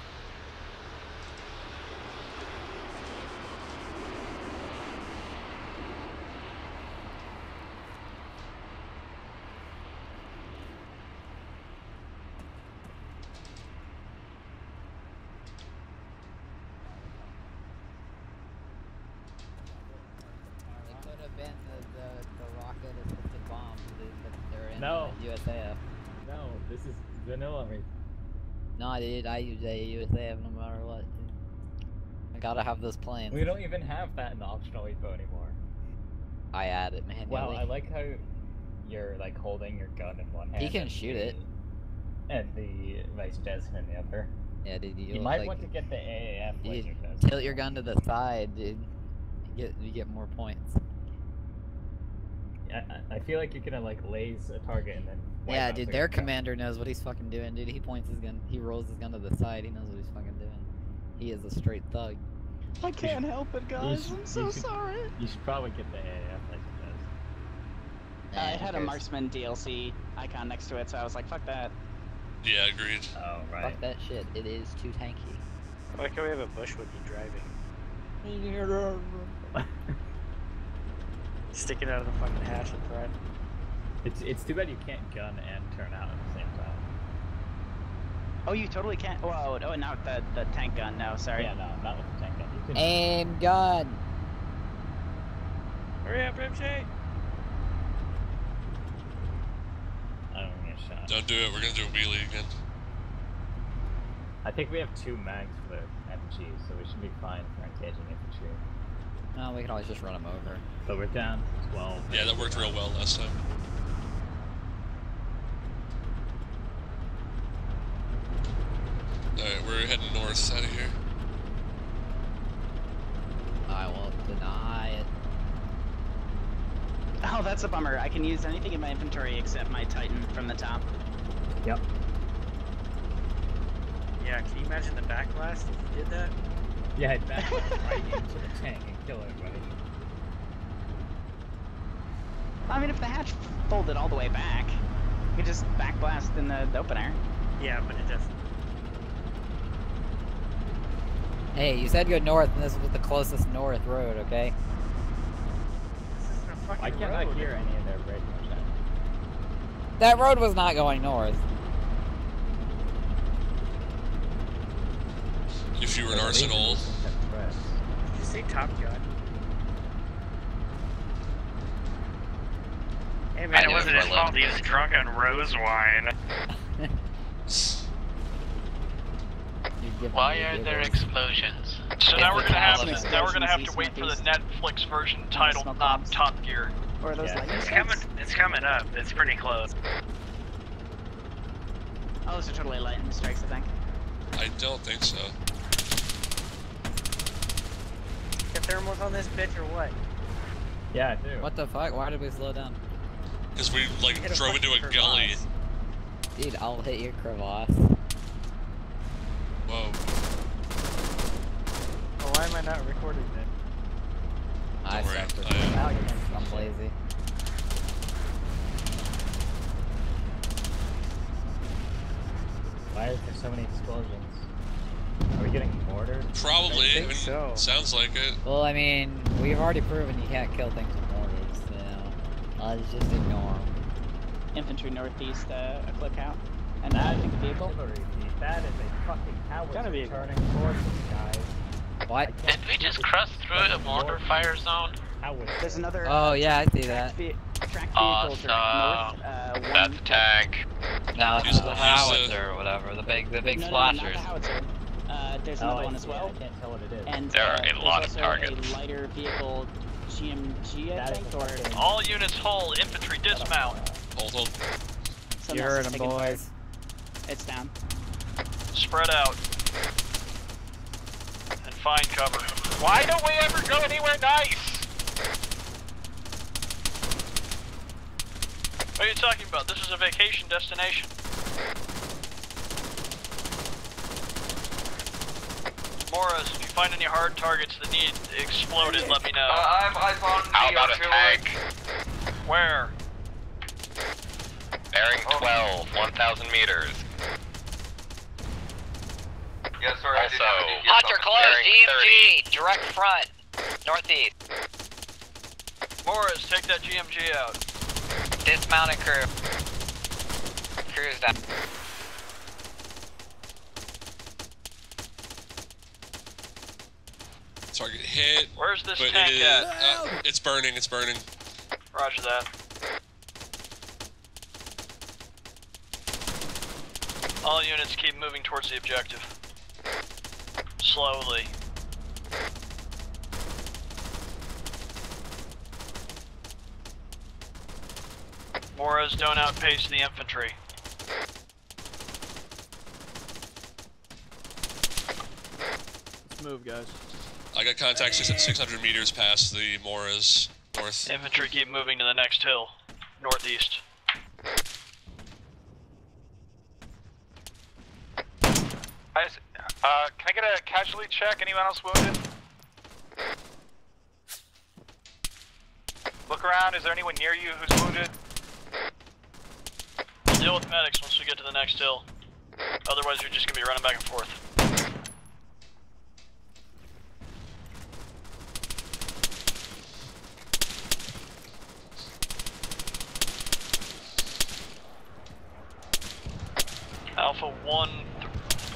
Dude, I use AUSAF no matter what. I gotta have this plan. We don't even have that in the optional evo anymore. I add it manually. Wow, I like how you're like holding your gun in one hand. He can shoot it. And the vice president in the other. Yeah, dude. You might like, want to get the AAF. You tilt your gun to the side, dude. You get more points. I feel like you're gonna like laze a target and then. Yeah, dude, their commander knows what he's fucking doing, dude. He points his gun, he rolls his gun to the side, he knows what he's fucking doing. He is a straight thug. I can't help it, guys. I'm so sorry. You should probably get the AAF like it does. I had a Marksman DLC icon next to it, so I was like, fuck that. Yeah, agreed. Oh, right. Fuck that shit. It is too tanky. Why can't we have a Bushwood driving? Sticking out of the fucking hatch with pride. It's too bad you can't gun and turn out at the same time. Oh, you totally can't. Whoa, oh, not the tank gun. No, sorry. Yeah, no, not with the tank gun. You can... Aim gun. Hurry up, MJ. I don't get shot. Don't do it. We're gonna do a wheelie again. I think we have 2 mags for MGs, so we should be fine for engaging infantry. No, we can always just run them over. But we're down 12. Yeah, that worked real well last time. Alright, we're heading north out of here. I won't deny it. Oh, that's a bummer. I can use anything in my inventory except my Titan from the top. Yep. Yeah, can you imagine the backblast if you did that? Yeah, I'd backblast right into the tank and kill everybody. I mean, if the hatch folded all the way back, you could just backblast in the open air. Yeah, but it doesn't. Hey, you said go north, and this was the closest north road, okay? This isn't a fucking road. I cannot hear any of their braking. That road was not going north. If you were an arsenal. Did you say Top Gun? Hey man, it wasn't his fault, he was drunk on rose wine. Why are there explosions? So now we're gonna have to wait for the Netflix version titled "Not Top Gear." Or those it's coming up. It's pretty close. Oh, those are totally lightning strikes, I think. I don't think so. The thermals on this bitch or what? Yeah, I do. What the fuck? Why did we slow down? Because we like drove into a gully. Dude, I'll hit your crevasse. Whoa. Well, why am I not recording then? I suffer. I'm lazy. Why is there so many explosions? Are we getting mortared? Probably. I mean, so. Sounds like it. Well, I mean, we've already proven you can't kill things with mortars, so let's just ignore them. Infantry northeast, a click out. And I think the vehicle. That is a fucking coward turning towards us, guys. What? Did we just cross through a mortar fire zone? There's another. Oh yeah, I see that. That's the tank. No, it's the howitzer or whatever. The big splashers. There's another one as well. I can't tell what it is. And, there are a lot of targets. A lighter vehicle, GMG, I think, or... All units hold, infantry dismount. Hold. You heard him, boys. It's down. Spread out. And find cover. Why don't we ever go anywhere nice? What are you talking about? This is a vacation destination. Mora, if you find any hard targets that need exploded, let me know. I found the tank. Where? Bearing 12, 1,000 meters. Yes, sir. Also, Hunter, close, GMG, 30. Direct front, northeast. Morris, take that GMG out. Dismount and crew. Crew's down. Target hit. Where's this tank at? It's burning, it's burning. Roger that. All units keep moving towards the objective. Slowly. Moras, don't outpace the infantry. Let's move, guys. I got contacts just at 600 meters past the Moras. North. Infantry keep moving to the next hill. Northeast. Can I get a casualty check? Anyone else wounded? Look around, is there anyone near you who's wounded? We'll deal with medics once we get to the next hill. Otherwise you're just gonna be running back and forth. Alpha 1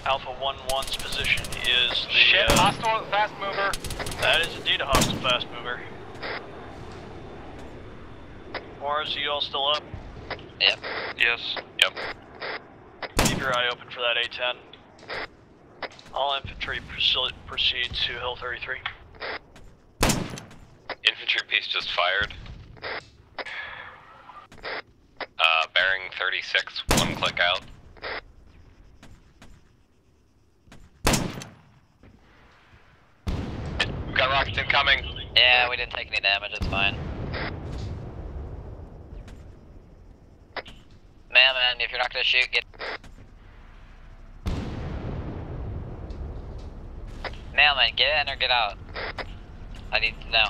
Alpha 1-1's position is the... Shit, hostile fast mover. That is indeed a hostile fast mover. Mars, are you all still up? Yep. Yes. Yep. Keep your eye open for that A-10. All infantry proceed to Hill 33. Infantry piece just fired. Bearing 36, one click out. We got rockets incoming. Yeah, we didn't take any damage, it's fine. Man, if you're not gonna shoot, get... Man, get in or get out. I need to know.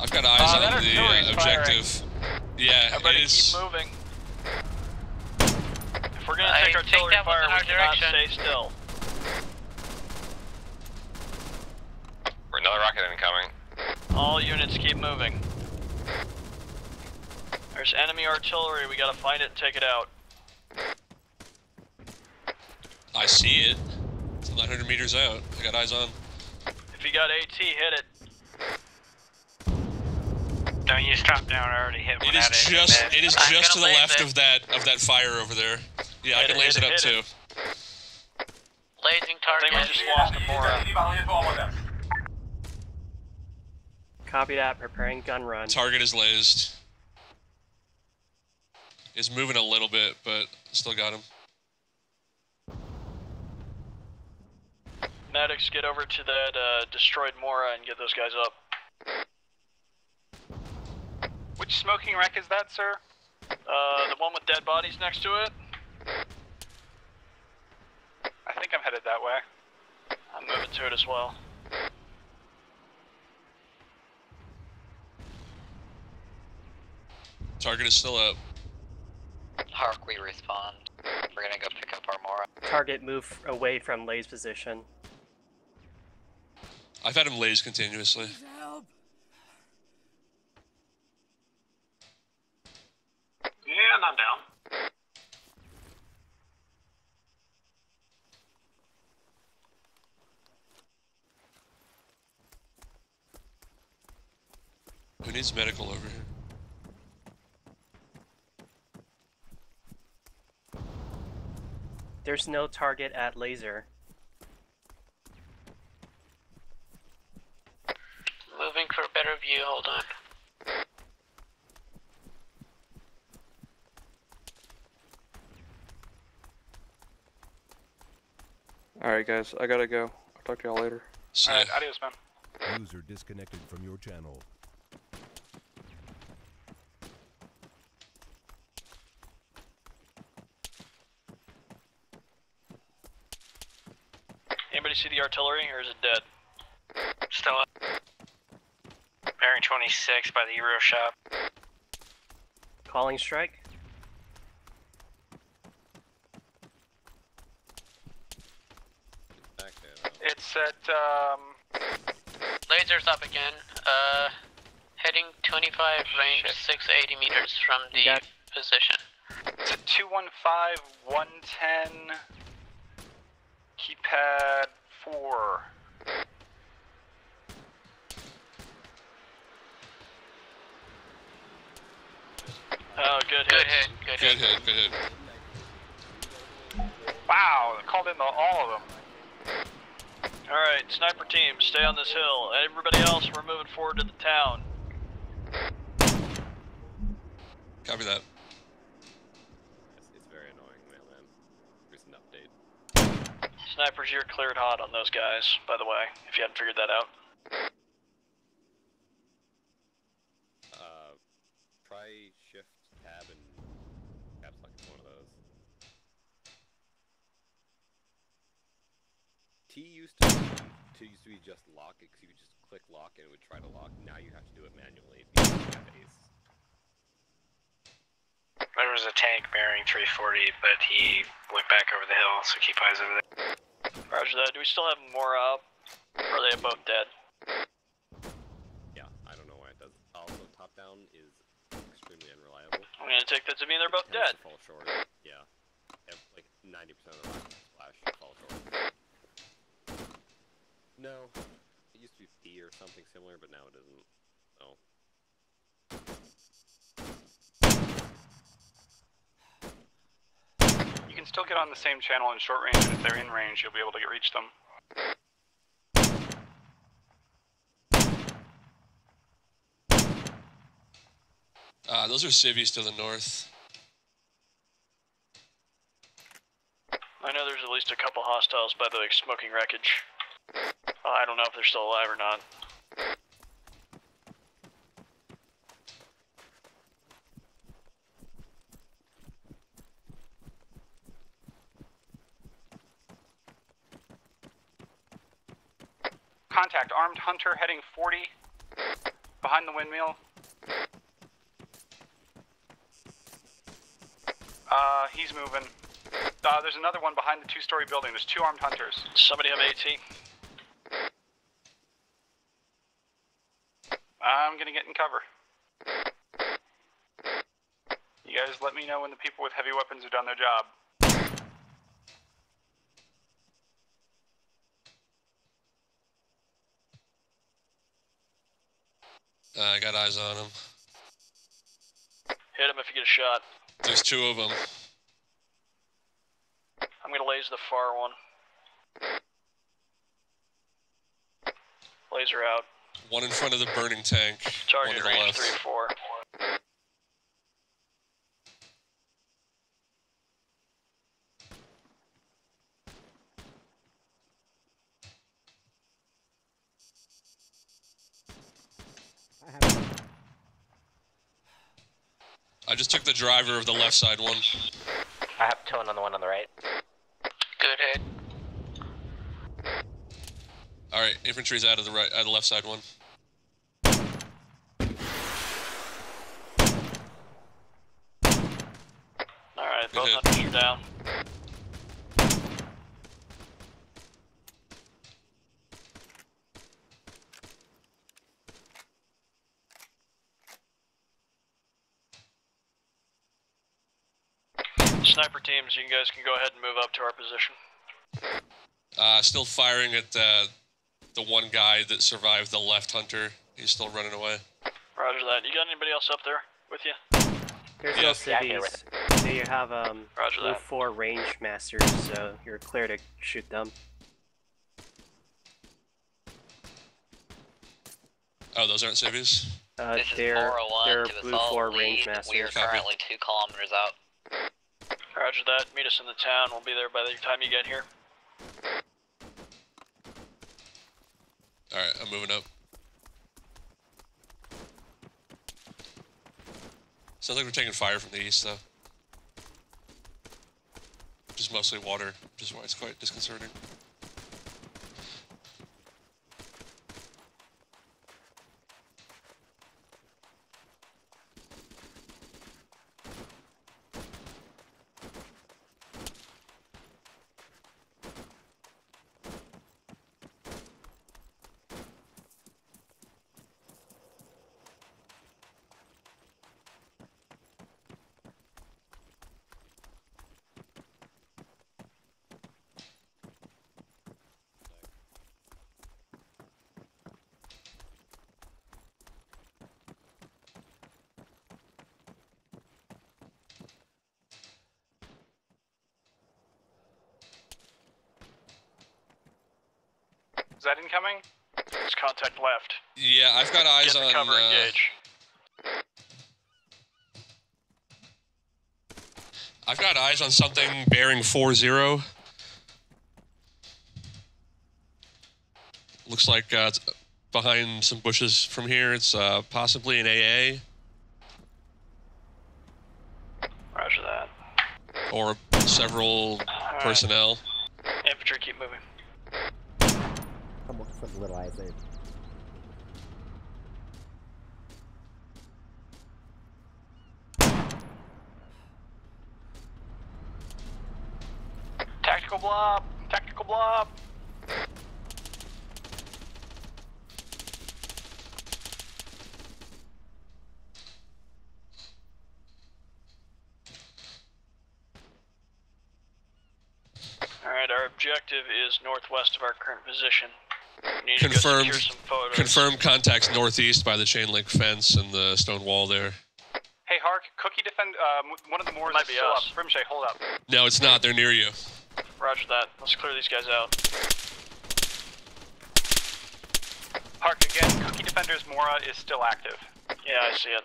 I've got eyes on the objective. Firing. Yeah, everybody keep moving. If we're gonna take artillery fire, we cannot stay still. Another rocket incoming. All units keep moving. There's enemy artillery, we gotta find it and take it out. I see it. It's 900 meters out. I got eyes on. If you got AT, hit it. Don't you stop down, I already hit one. It is just to the left of that fire over there. Yeah, I can laser it up too. Blazing target. I think we just lost the Mora. Copy that, preparing gun run. Target is lazed. It's moving a little bit, but still got him. Medics, get over to that destroyed Mora and get those guys up. Which smoking wreck is that, sir? The one with dead bodies next to it? I think I'm headed that way. I'm moving to it as well. Target is still up. Hark, we respond. We're gonna go pick up our Mora. Target, move away from Lay's position. I've had him laze continuously. Help. Yeah, I'm down. Who needs medical over here? There's no target at laser. Moving for better view, hold on. Alright guys, I gotta go. I'll talk to y'all later. Alright, adios man. User disconnected from your channel. Anybody see the artillery or is it dead? Still up. Bearing 26 by the Euro shop. Calling strike. It's at, Laser's up again, heading 25 range, 680 meters from the position. It's at 215, 110, keypad 4. Oh, good hit. Wow, they called in all of them. Alright, sniper team, stay on this hill. Everybody else, we're moving forward to the town. Copy that. It's very annoying, man. There's an update. Snipers, you're cleared hot on those guys, by the way, if you hadn't figured that out. Try shift, tab, and cap select one of those. T used to be just lock, because you could just click lock and it would try to lock. Now you have to do it manually. There was a tank bearing 340, but he went back over the hill, so keep eyes over there. Roger that. Do we still have more up? Or are they both dead? Yeah, I don't know why it does. Also, top down is extremely unreliable. I'm gonna take that to mean they're both dead. Fall short. Yeah. Like 90% of the flash fall short. No, it used to be P or something similar, but now it isn't. Oh. You can still get on the same channel in short range, and if they're in range, you'll be able to reach them. Those are civvies to the north. I know there's at least a couple hostiles by the smoking wreckage. I don't know if they're still alive or not. Contact armed hunter heading 40 behind the windmill. He's moving. There's another one behind the two-story building. There's two armed hunters. Somebody have AT. I'm gonna get in cover. You guys let me know when the people with heavy weapons have done their job. I got eyes on him. Hit him if you get a shot. There's two of them. I'm gonna laser the far one. Laser out. One in front of the burning tank. Target range 3-4. I just took the driver of the left side one. I have tone on the one on the right. Good hit. All right, infantry's out of the right, out of the left side one. All right, both hunters are down. Sniper teams, you guys can go ahead and move up to our position. Still firing at the one guy that survived the left hunter. He's still running away. Roger that. You got anybody else up there with you? There's no civvies. So you have four range masters, so you're clear to shoot them. Oh, those aren't civvies? They're blue 4 range masters. We are currently 2 kilometers out. Roger that. Meet us in the town. We'll be there by the time you get here. Alright, I'm moving up. Sounds like we're taking fire from the east, though. Just mostly water, which is why it's quite disconcerting. Is that incoming? It's contact left. Yeah, I've got eyes on... Get the cover, engage. I've got eyes on something bearing 4-0. Looks like it's behind some bushes from here. It's possibly an AA. Roger that. Or several personnel. Infantry, keep moving. With little eyes there. Tactical blob! Tactical blob! Alright, our objective is northwest of our current position. Confirmed contacts northeast by the chain link fence and the stone wall there. Hey, Hark, Cookie defend, one of the Moors might be us. Primshay, hold up. No, it's not. They're near you. Roger that. Let's clear these guys out. Hark, again, Cookie Defender's Mora is still active. Yeah, I see it.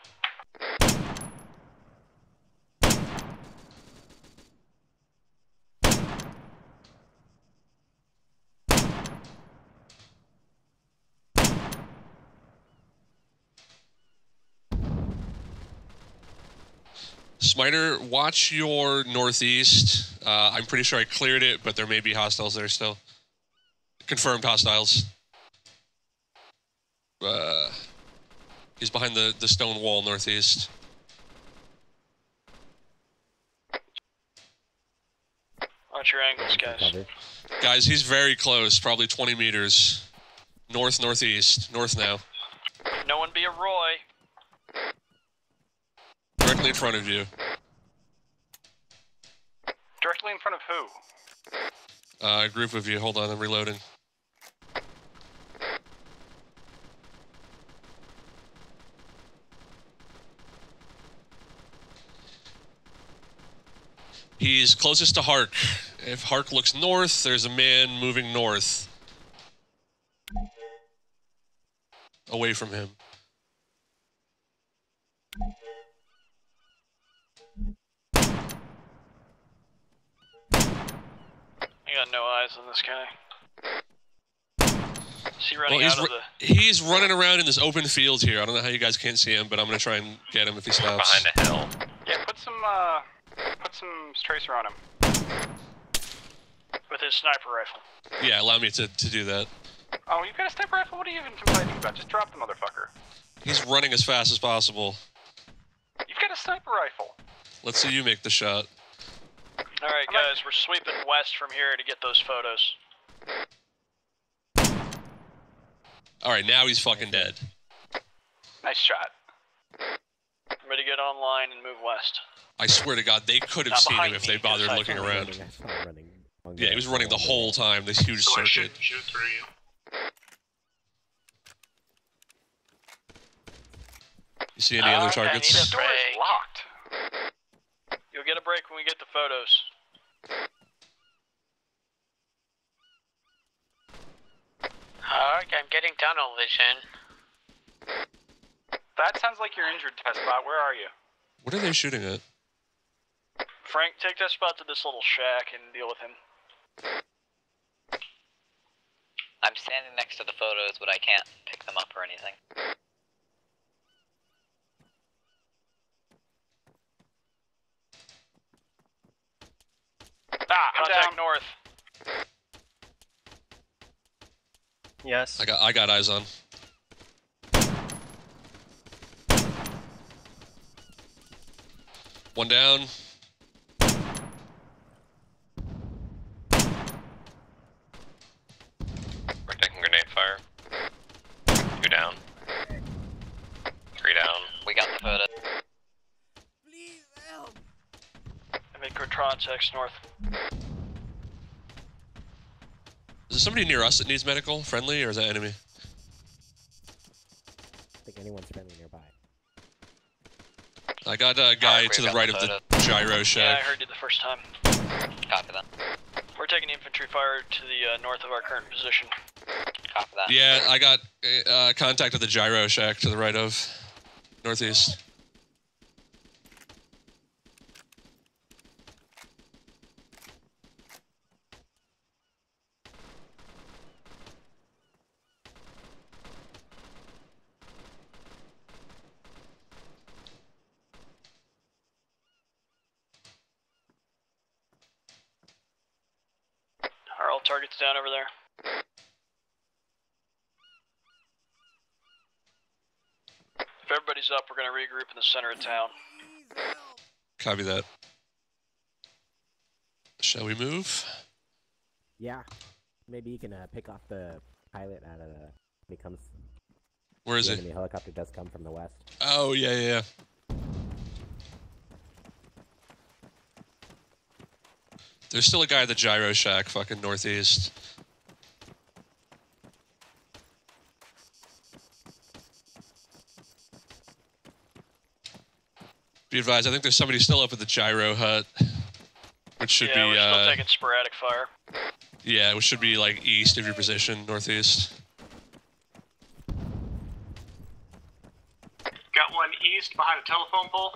Smiter, watch your northeast. I'm pretty sure I cleared it, but there may be hostiles there still. Confirmed hostiles. He's behind the stone wall northeast. Watch your angles, guys. Guys, he's very close, probably 20 meters. North, northeast. North now. No one be a Roy. Directly in front of you. Directly in front of who? A group of you. Hold on, I'm reloading. He's closest to Hark. If Hark looks north, there's a man moving north. Away from him. I got no eyes on this guy. Is he running out of the... He's running around in this open field here. I don't know how you guys can't see him, but I'm going to try and get him if he stops. Behind the hill. Yeah, put some tracer on him. With his sniper rifle. Yeah, allow me to do that. Oh, you've got a sniper rifle? What are you even complaining about? Just drop the motherfucker. He's running as fast as possible. You've got a sniper rifle. Let's see you make the shot. Alright guys, we're sweeping west from here to get those photos. Alright, now he's fucking dead. Nice shot. I'm ready to get online and move west. I swear to God, they could have seen him if they bothered looking around. Yeah, he was running the whole time, this huge circuit. Shoot through you. You see any other targets? The door is locked. You'll get a break when we get the photos. Alright, I'm getting tunnel vision. That sounds like you're injured, Test Bot. Where are you? What are they shooting at? Frank, take Test Bot to this little shack and deal with him. I'm standing next to the photos, but I can't pick them up or anything. Ah, contact north. Yes. I got eyes on. One down. We're taking grenade fire. 2 down. 3 down. We got the photo. Please help. I mean, Cortrontex north. Is there somebody near us that needs medical? Friendly, or is that enemy? I think anyone's friendly nearby. I got a guy to the right of the gyro shack. Yeah, I heard you the first time. Copy that. We're taking infantry fire to the north of our current position. Copy that. Yeah, I got contact at the gyro shack to the right of northeast. Targets down over there. If everybody's up, we're going to regroup in the center of town. Copy that. Shall we move? Yeah. Maybe you can pick off the pilot out of the... Comes, where is it? The enemy helicopter does come from the west. Oh, yeah, yeah, yeah. There's still a guy at the gyro shack, fucking northeast. Be advised, I think there's somebody still up at the gyro hut, which should be. Yeah, we're still taking sporadic fire. Yeah, which should be like east of your position, northeast. Got one east behind a telephone pole.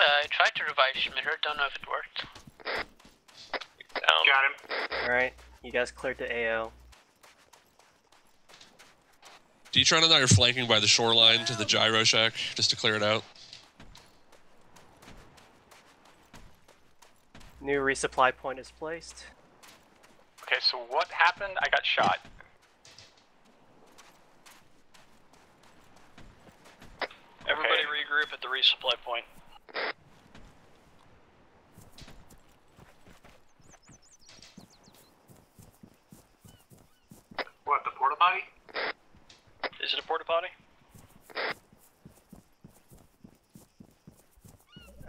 I tried to revive Schmitter, don't know if it worked. Got him. Alright, you guys cleared to AO. D-Tron and I are flanking by the shoreline to the gyro shack, just to clear it out. New resupply point is placed. Okay, so what happened? I got shot. Everybody regroup at the resupply point. What, the porta potty? Is it a porta potty?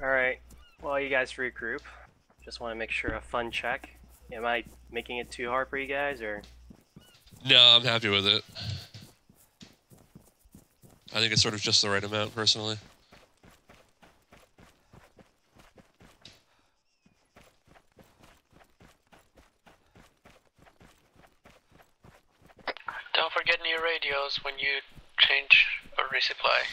Alright, well, you guys regroup. Just want to make sure a fun check. Am I making it too hard for you guys, or? No, I'm happy with it. I think it's sort of just the right amount, personally. Don't forget new radios when you change or resupply.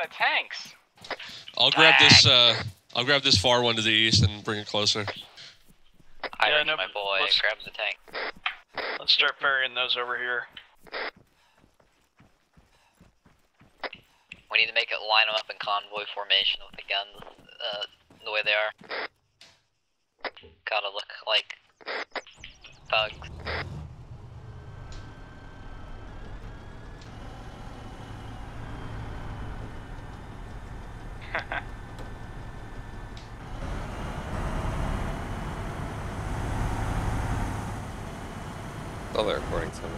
lot of tanks. I'll grab this. I'll grab this far one to the east and bring it closer. I need my boy. Grab the tank. Let's start burying those over here. We need to make it line them up in convoy formation with the guns the way they are. Gotta look like thugs. Oh, they're recording somewhere.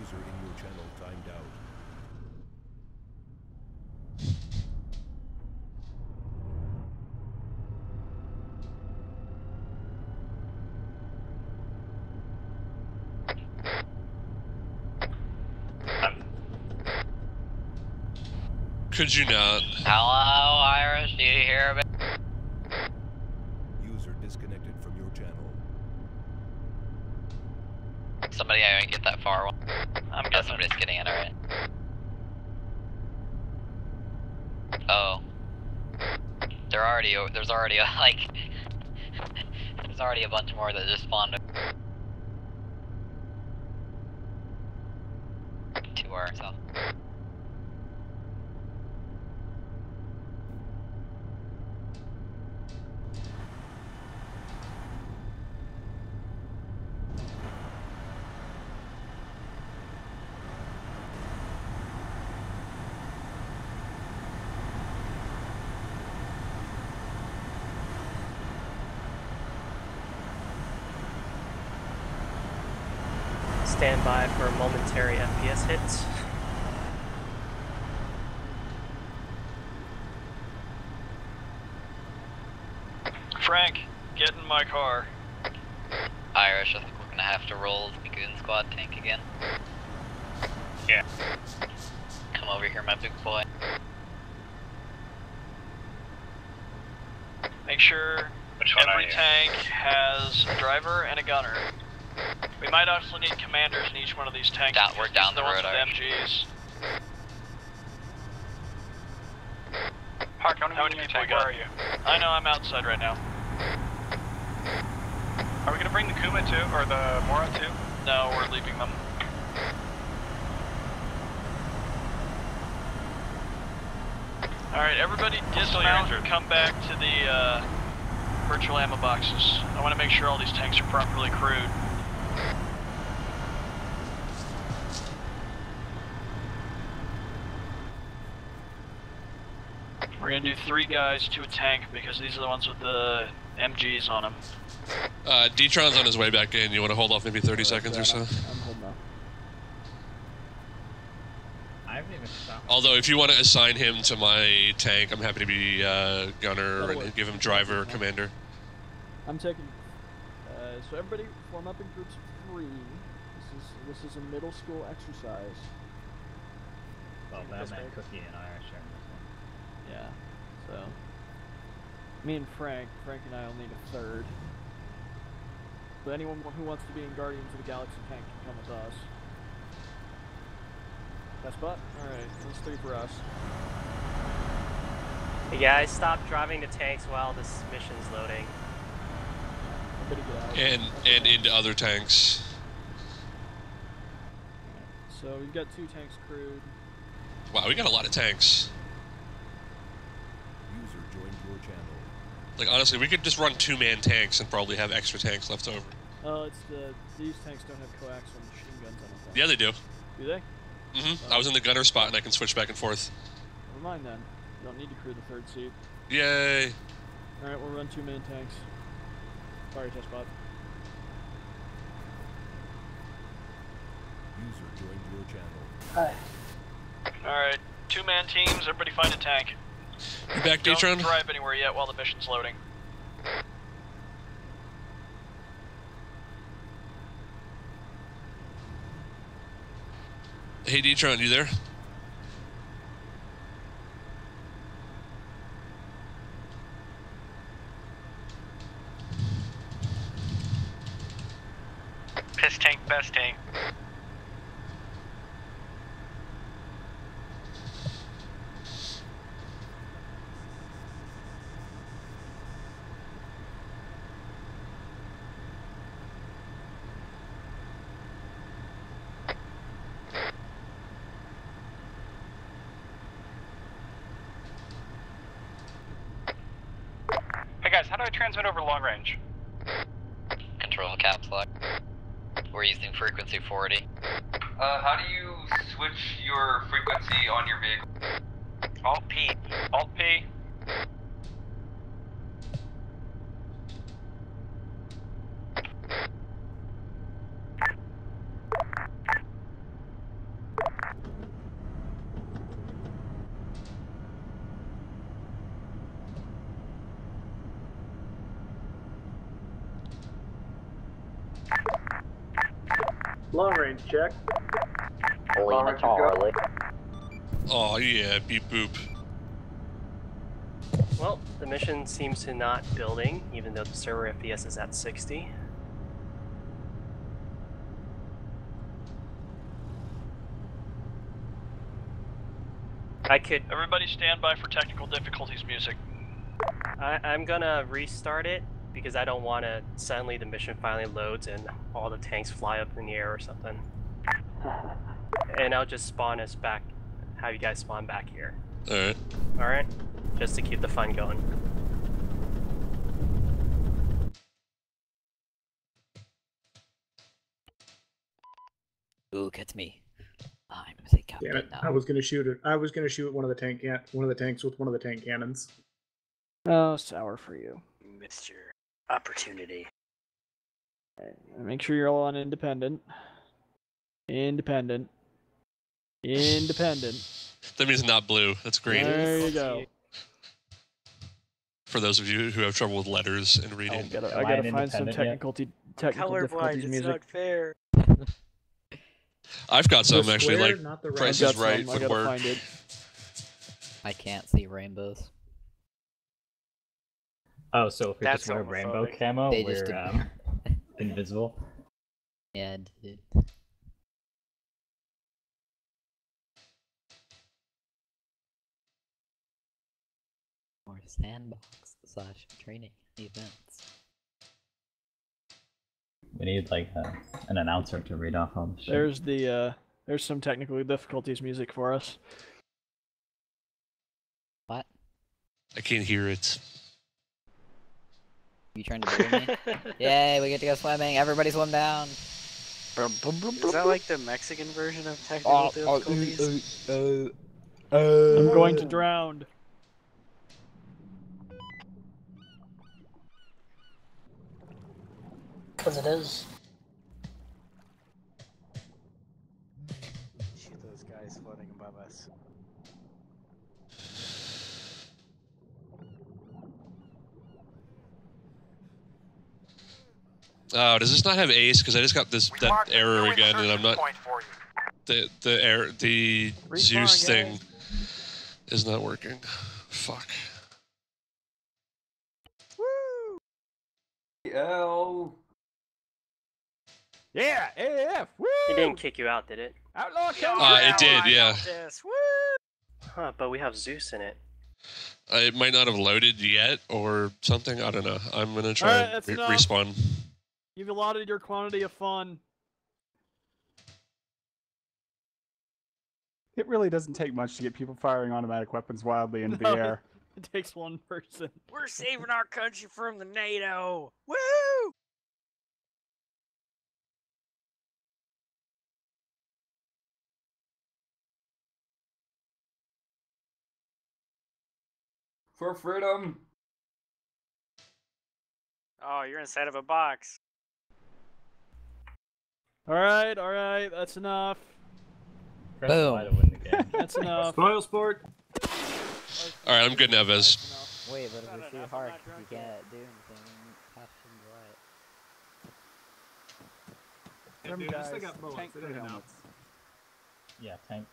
User in your channel timed out. Could you not? Hello, Irish, do you hear me? User disconnected from your channel. Somebody, I didn't get that far. I'm guessing somebody's getting it, alright. Oh. There's already a bunch more that just spawned. To our south. Stand by for a momentary FPS hit. Frank, get in my car. Irish, I think we're gonna have to roll the Goon Squad tank again. Yeah. Come over here, my big boy. Make sure every tank has a driver and a gunner. We might also need commanders in each one of these tanks. We're down the road, MGs. Park, how many people are you? I know, I'm outside right now. Are we gonna bring the Kuma too, or the Mora too? No, we're leaving them. Alright, everybody dismount and come back to the virtual ammo boxes. I want to make sure all these tanks are properly crewed. We're gonna do 3 guys to a tank because these are the ones with the MGs on them. D-Tron's on his way back in. You want to hold off maybe 30 seconds or so? I'm holding off. I haven't even stopped. Although if you want to assign him to my tank, I'm happy to be gunner and give him driver or commander. I'm taking. So everybody form up in groups of 3. This is a middle school exercise. Well, that's right. Cookie and Irish are. Yeah, so me and Frank and I will need a third. But anyone who wants to be in Guardians of the Galaxy tank can come with us. That's spot? Alright, that's 3 for us. Hey guys, stop driving the tanks while this mission's loading. And into other tanks. So we've got 2 tanks crewed. Wow, we got a lot of tanks. Like, honestly, we could just run 2-man tanks and probably have extra tanks left over. Oh, it's these tanks don't have coaxial machine guns on them. Yeah, they do. Do they? Mm-hmm. I was in the gunner spot, and I can switch back and forth. Never mind, then. You don't need to crew the 3rd seat. Yay! Alright, we'll run 2-man tanks. Sorry, test bot. User joined your channel. Alright, 2-man teams, everybody find a tank. You back, D-Tron? Don't drive anywhere yet while the mission's loading. Hey, D-Tron, you there? Piss tank, best tank. How do I transmit over long range? Control caps lock. We're using frequency 40. How do you switch your frequency on your vehicle? Alt-P. Alt-P. Long range check. Long range go. Oh yeah, beep boop. Well, the mission seems to not building, even though the server FPS is at 60. I could. Everybody stand by for technical difficulties. Music. I'm gonna restart it, because I don't want to suddenly the mission finally loads and all the tanks fly up in the air or something. And I'll just spawn us back, have you guys spawn back here. Alright. Alright? Just to keep the fun going. Look at me. I'm the captain now. I was gonna shoot it. I was gonna shoot one of the tanks with one of the tank cannons. Oh, sour for you. Missed your opportunity. Make sure you're all on independent. Independent. Independent. That means not blue. That's green. There you go. For those of you who have trouble with letters and reading. I gotta find some technical difficulties music. It's not fair. I've got some actually, like Price is Right would work. I can't see rainbows. Oh, so if we just wear rainbow camo, we're invisible. Yeah, dude. Or sandbox/training events. We need like an announcer to read off all the shit. There's the there's some technical difficulties music for us. What? I can't hear it. You trying to bully me? Yay, we get to go swimming. Everybody swim down. Is that like the Mexican version of technical difficulties? I'm going to drown. Because it is. Shoot those guys floating above us. Oh, does this not have Ace? Because I just got this that error again, and I'm not. The Zeus thing is not working. Fuck. Woo! Yo. Yeah, AAF. Woo! It didn't kick you out, did it? Outlaw killer. It did, yeah. Huh? But we have Zeus in it. It might not have loaded yet, or something. I don't know. I'm gonna try and respawn. You've allotted your quantity of fun. It really doesn't take much to get people firing automatic weapons wildly into the air. It takes one person. We're saving our country from the NATO. Woo! For freedom. Oh, you're inside of a box. Alright, that's enough. Boom. That's enough. Spoil sport. Alright, I'm good now, Viz. Wait, but if we shoot hard, we can't do anything. Dude, guys, I got bullets. They didn't announce. Yeah, tank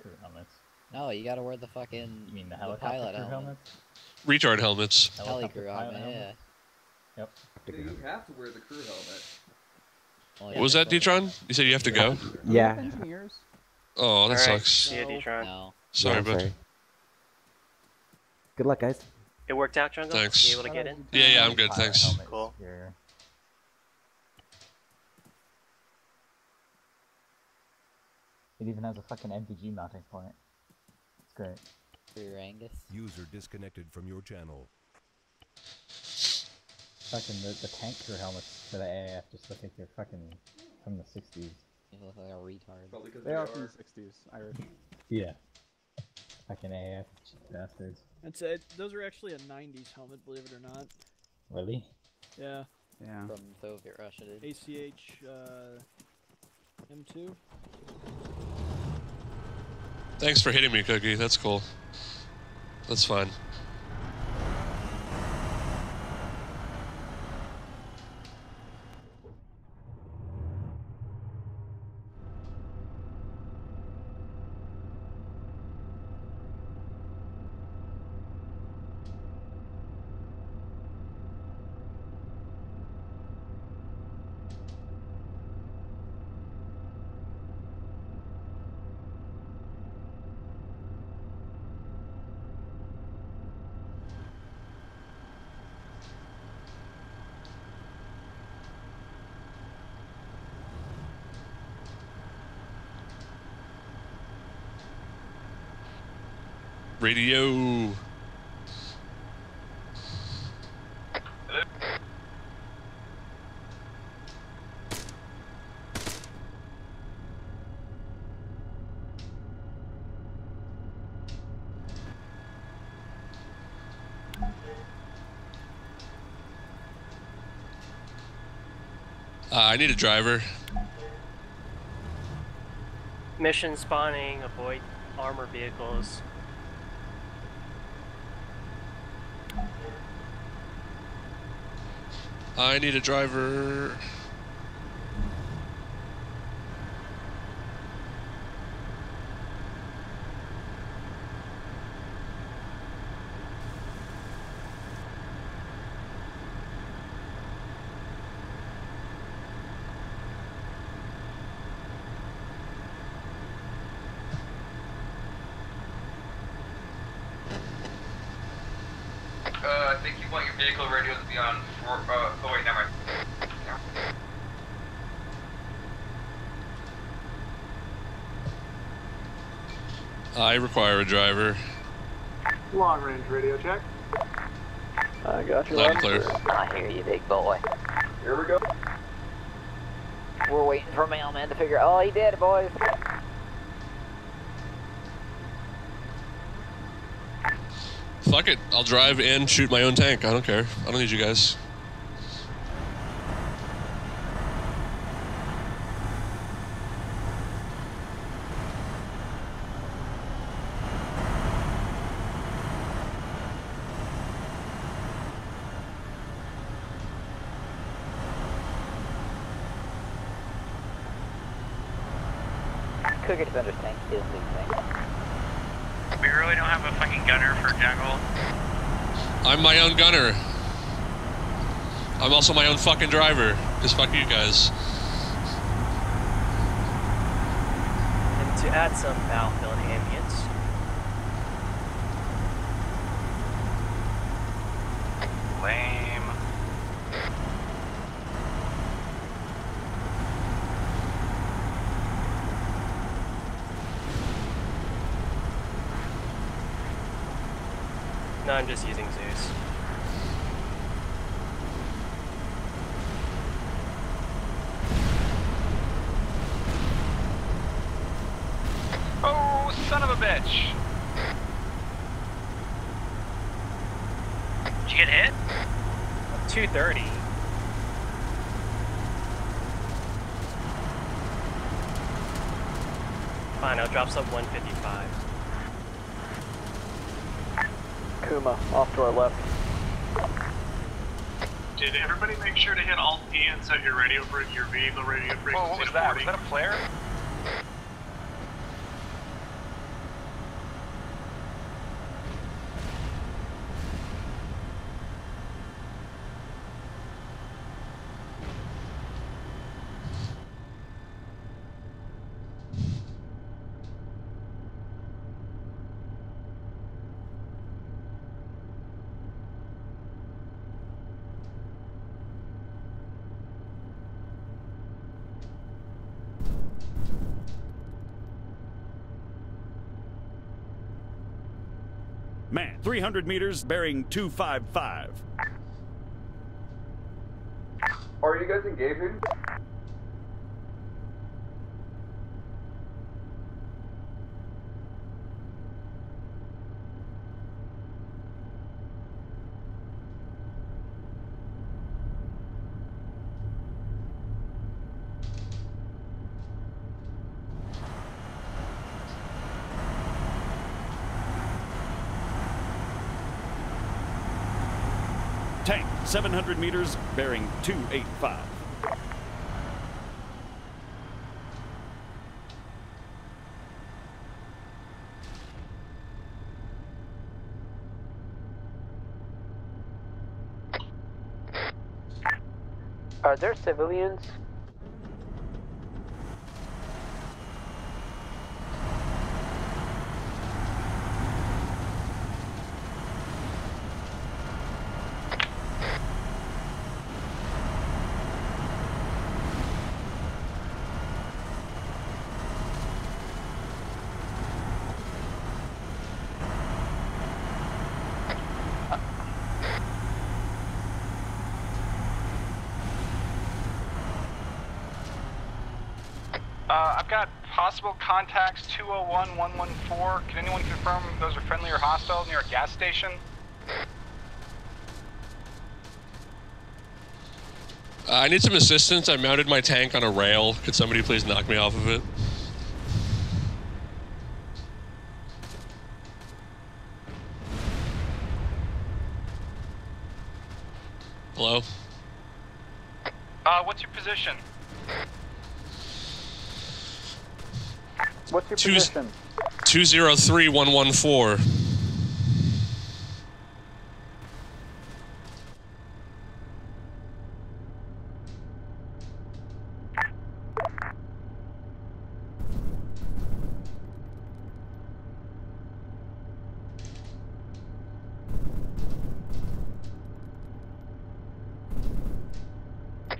crew helmets. No, you gotta wear the fucking. You mean the helicopter crew helmets? Retard helmets. Heli crew helmet, yeah. Yep. Dude, you have to wear the crew helmet. Well, yeah, what was that, D-Tron? You said you have to go? Yeah. Oh, that sucks. See you, D-Tron. No. Sorry, bud. Good luck, guys. It worked out, Jungle? Thanks. Were you able to get in? Yeah, I'm good, thanks. Cool. Here. It even has a fucking MPG mounting point. It's great. For your Angus. User disconnected from your channel. Fucking the tank crew helmets for the AAF just look like they're fucking from the 60s. They look like a retard. Probably because they are from the 60s, Irish. Yeah. Fucking AAF bastards. I'd say those are actually a 90s helmet, believe it or not. Really? Yeah. Yeah. From Soviet Russia, dude. ACH, M2. Thanks for hitting me, Cookie. That's cool. That's fine. Radio. Hello? I need a driver. Mission spawning, avoid armor vehicles. I need a driver. I think you want your vehicle radio to be on. Oh wait, never mind. I require a driver. Long range radio check. I got you. I hear you, big boy. Here we go. We're waiting for mailman to figure out. Oh, he did, boys. Fuck it. I'll drive and shoot my own tank. I don't care. I don't need you guys. I'm my own gunner. I'm also my own fucking driver. Just fuck you guys. And to add some battlefield ambience. Lame. No, I'm just using Zeus. Fine, I'll drop sub 155. Kuma, off to our left. Did everybody make sure to hit Alt-P and set your vehicle radio frequency to 40? Oh, what was that? Was that a flare? man, 300 meters, bearing 255. Are you guys engaging? Tank, 700 meters, bearing 285. Are there civilians? Possible contacts 201-114. Can anyone confirm those are friendly or hostile near a gas station? I need some assistance. I mounted my tank on a rail. Could somebody please knock me off of it? Hello? What's your position? What's your position? 203-114.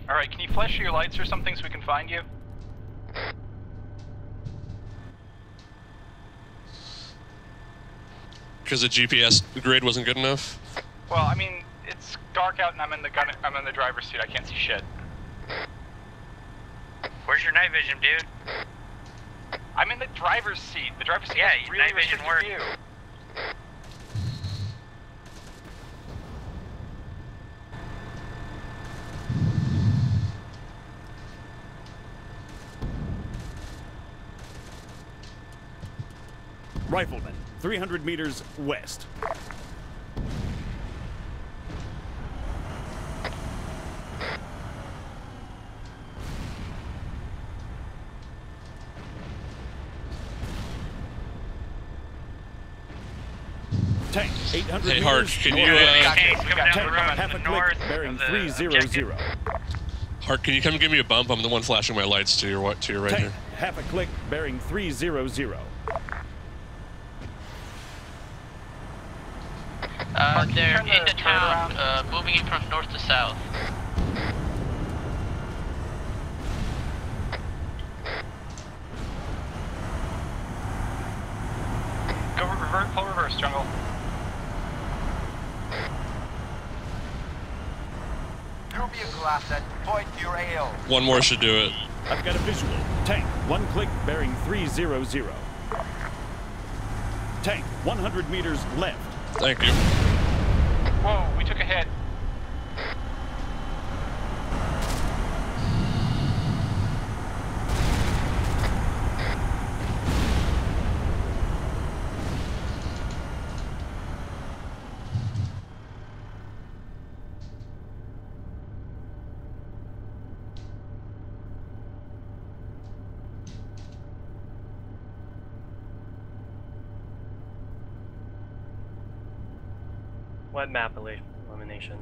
All right, can you flash your lights or something so we can find you? Because the GPS grid wasn't good enough? Well, I mean, it's dark out and I'm in the driver's seat. I can't see shit. Where's your night vision, dude? I'm in the driver's seat. The driver's seat has really restricted view. Rifleman, 300 meters west. Tank, 800 meters. Hey, Hart, can you... Bearing 300. Hart, can you come give me a bump? I'm the one flashing my lights to your, right here. Tank, half a click, bearing 300. They're in the town, moving it from north to south. Go revert, pull reverse, jungle. There'll be a glass at point to your AO. One more should do it. I've got a visual. Tank, one click, bearing 300. Tank, 100 meters left. Thank you. Whoa, we took a hit. Web map elimination.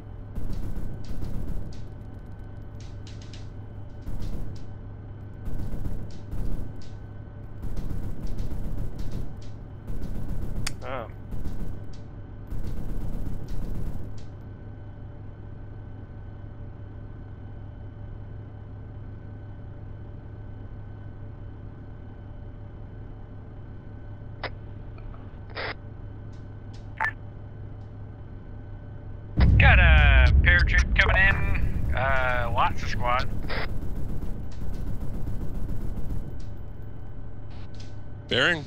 Oh. coming in. Lots of squad. Bearing.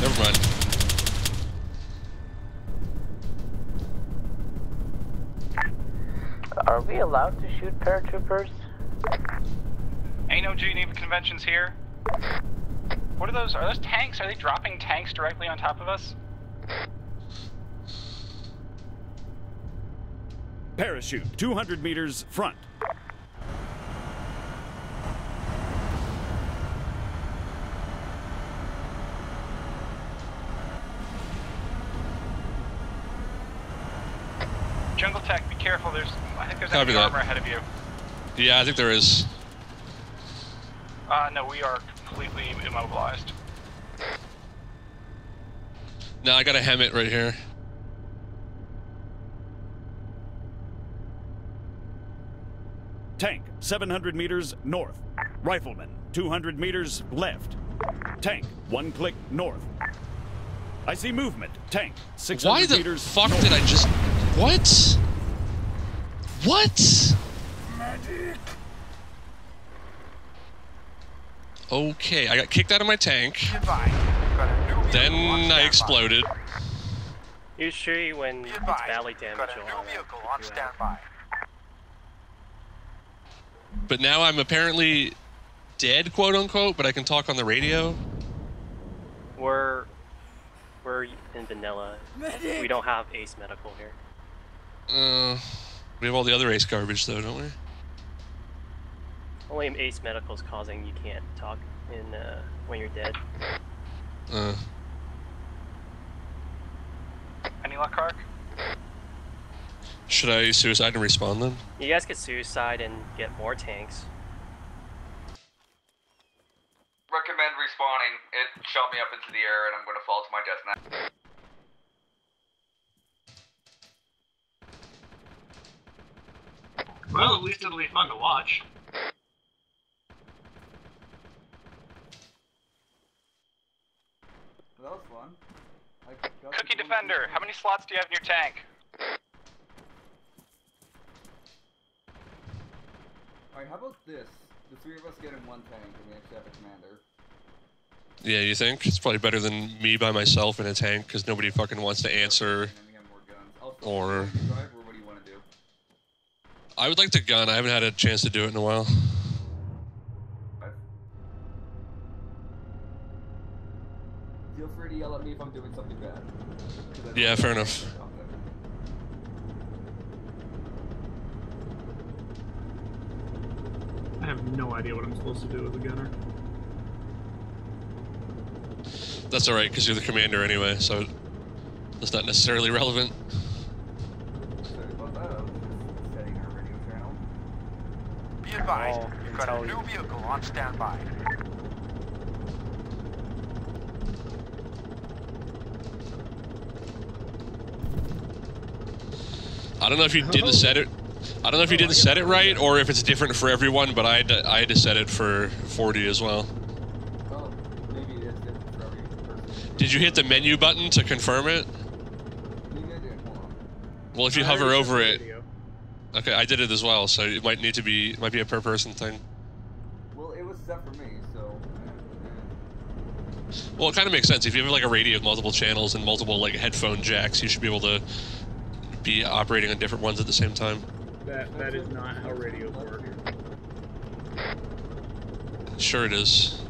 Never mind. Are we allowed to shoot paratroopers? Ain't no Geneva Conventions here. What are those? Are those tanks? Are they dropping tanks directly on top of us? Parachute, 200 meters front. Jungletek, be careful. I think there's enemy armor ahead of you. Yeah, I think there is. No, we are completely immobilized. No, I got a Hemtt right here. Tank, 700 meters north. Rifleman, 200 meters left. Tank, one click north. I see movement. Tank, 600 meters north. Why the fuck did I just... What? What? Magic. Okay, I got kicked out of my tank. Then I exploded. Usually when it's badly damaged, but now I'm apparently dead, quote unquote, but I can talk on the radio. We're in vanilla. Medic. We don't have Ace Medical here. We have all the other Ace garbage though, don't we? Only Ace Medical is causing you can't talk in when you're dead. Any luck, Hark? Should I suicide and respawn then? You guys could suicide and get more tanks. Recommend respawning. It shot me up into the air and I'm gonna fall to my death now. Well, at least it'll be fun to watch. That was fun. Cookie Defender, how many slots do you have in your tank? Alright, how about this? The three of us get in one tank and we actually have a commander. Yeah, you think? It's probably better than me by myself in a tank because nobody fucking wants to answer. And we have more guns. Or what do you want to do? I would like to gun. I haven't had a chance to do it in a while. Feel free to yell at me if I'm doing something bad. Yeah, fair enough. I have no idea what I'm supposed to do with a gunner. That's alright, because you're the commander anyway, so that's not necessarily relevant. Sorry about that. I'm setting our radio channel. Be advised, you've got a new vehicle on standby. I don't know if you didn't set it. I don't know if you didn't set it right, or if it's different for everyone. But I had to set it for 40 as well. Oh, maybe it is different for every person. Did you hit the menu button to confirm it? Maybe I did. Hold on. Well, if you hover over it. Okay, I did it as well, so it might need to be. It might be a per person thing. Well, it was set for me, so. Well, it kind of makes sense. If you have like a radio with multiple channels and multiple like headphone jacks, you should be able to. Be operating on different ones at the same time. That is not how radio works. Sure it is.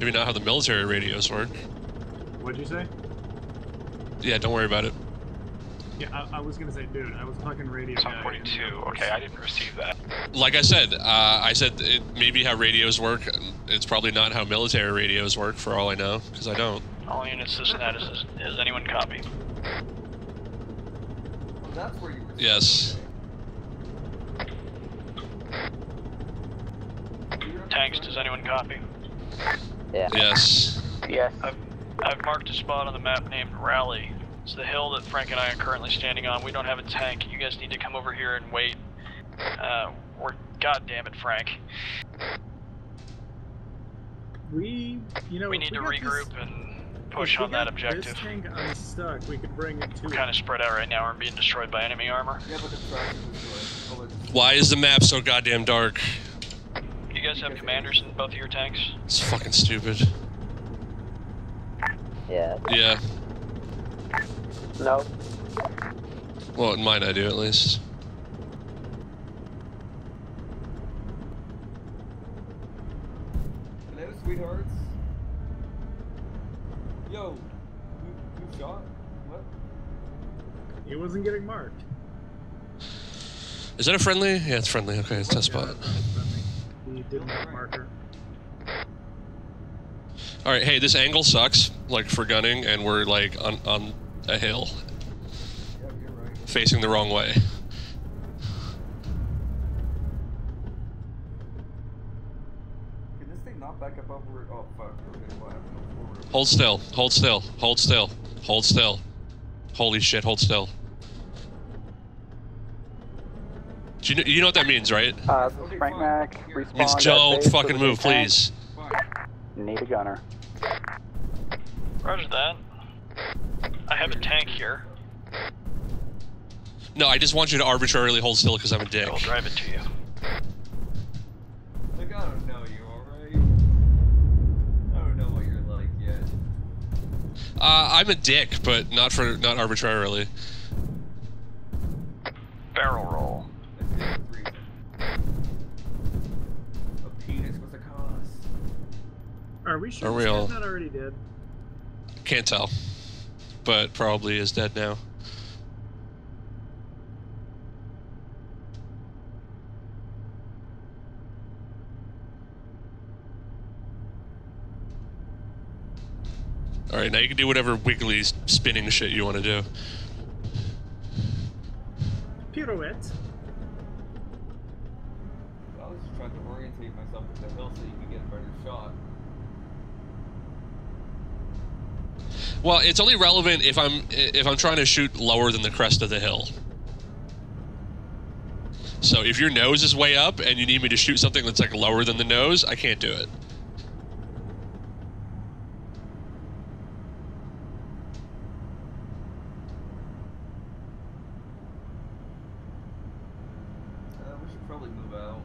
Maybe not how the military radios work. What'd you say? Yeah, don't worry about it. Yeah, I was gonna say, dude, I was fucking radio guy. 42. Okay, I didn't receive that. Like I said it maybe how radios work. It's probably not how military radios work, for all I know, because I don't. All units, this and that is anyone copy? That's where you were. Yes. Tanks, does anyone copy? Yeah. Yes. Yes. I've marked a spot on the map named Rally. It's the hill that Frank and I are currently standing on. We don't have a tank. You guys need to come over here and wait. Or goddamn it, Frank. We need to regroup and push on that objective. This thing unstuck, we could bring it to. We're kind of spread out right now. We're being destroyed by enemy armor. Why is the map so goddamn dark? You guys have commanders in both of your tanks? It's fucking stupid. Yeah. Yeah. No. Well, in mine I do at least. Hello, sweethearts. Yo, who shot? What? He wasn't getting marked. Is that a friendly? Yeah, it's friendly. Okay, it's test spot. He didn't have a marker. All right, hey, this angle sucks, like for gunning, and we're like on a hill, yep, you're right. Facing the wrong way. Can this thing not back up over? Oh fuck! We're hold still, hold still, hold still, hold still. Holy shit, hold still. Do you know what that means, right? Okay, Frank Mac, respawn. It's don't fucking move, please. Need a gunner. Roger that. I have a tank here. No, I just want you to arbitrarily hold still because I'm a dick. I'll drive it to you. Like, I don't know you, alright? I don't know what you're like yet. I'm a dick, but not arbitrarily. Barrel roll. Are we sure we all... not already dead? Can't tell, but probably is dead now. All right, now you can do whatever wiggly spinning shit you want to do. Pirouette. I was just trying to orientate myself to the hill so you can get a better shot. Well, it's only relevant if I'm trying to shoot lower than the crest of the hill. So if your nose is way up and you need me to shoot something that's like lower than the nose, I can't do it. We should probably move out.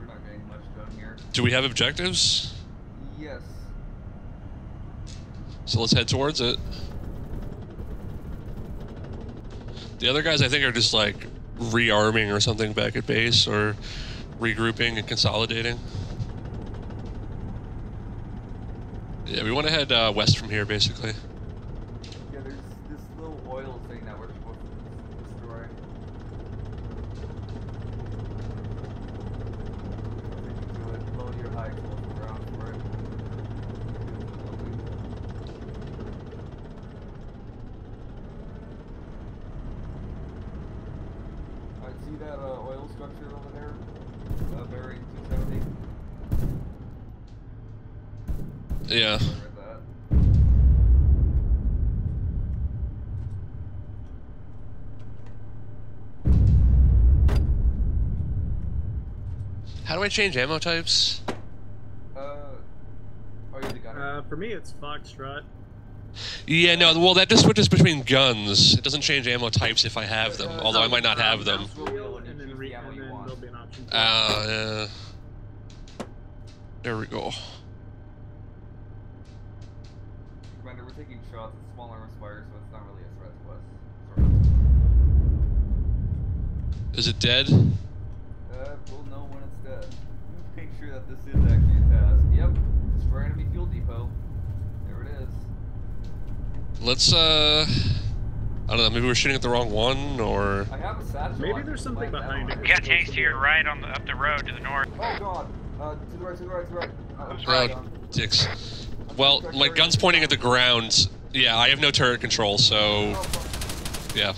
We're not getting much done here. Do we have objectives? Yes. So let's head towards it. The other guys, I think, are just like rearming or something back at base or regrouping and consolidating. Yeah, we want to head west from here, basically. Yeah, there's this little oil thing that we're supposed to destroy. Load your high explosive ground for it. See that oil structure over there? Bearing 270? Yeah. How do I change ammo types? Oh, you got it. For me, it's Foxtrot. Yeah, no, well, that just switches between guns. It doesn't change ammo types if I have them, although I might not have them. Yeah. There we go. Commander, we're taking shots at small arms fire, so it's not really a threat to us. Is it dead? We'll know when it's dead. Make sure that this is actually a task. Yep, it's for enemy fuel depot. There it is. Let's, I don't know, maybe we're shooting at the wrong one, or... I have a satchel. Maybe there's something behind it. Got tanks to your right on the, up the road to the north. Oh god, to the right, to the right, to the right. Dicks. Well, my gun's pointing at the ground. Yeah, I have no turret control, so... Yeah.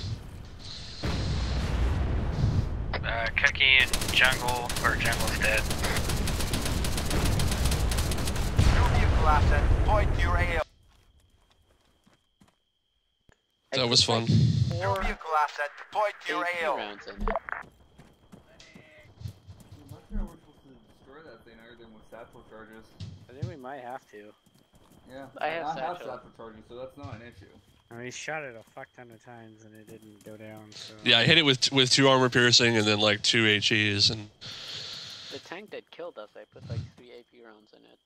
Keki and Jungle, or Jungle's dead. Point your AL. That was fun. I think we might have to. Yeah, I have shot for target, so that's not an issue. I mean, he shot it a fuck ton of times and it didn't go down. So. Yeah, I hit it with 2 armor piercing and then like 2 HEs and. The tank that killed us, I put like 3 AP rounds in it.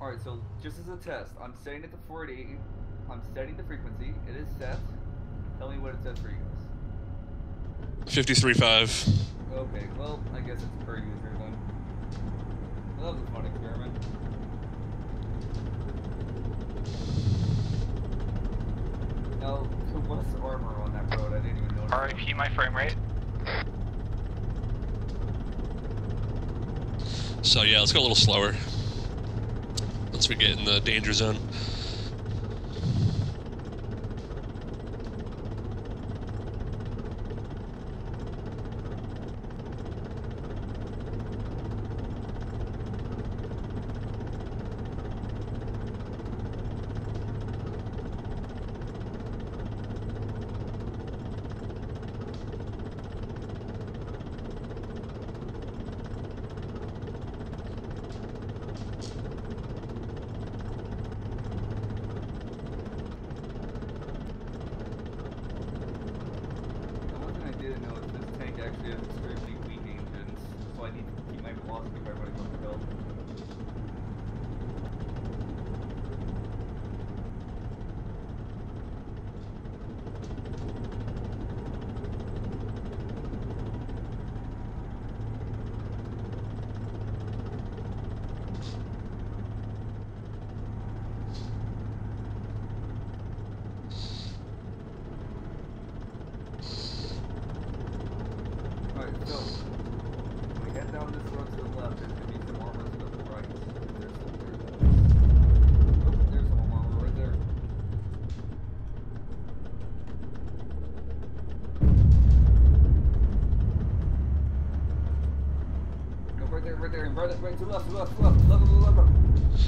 Alright, so just as a test, I'm setting it to 480. I'm setting the frequency. It is set. Tell me what it says for you guys. 53.5. Okay, well, I guess it's per user then. Well, that was a fun experiment. Now, what's armor on that road? I didn't even know. RIP my frame rate. So yeah, let's go a little slower. Once we get in the danger zone.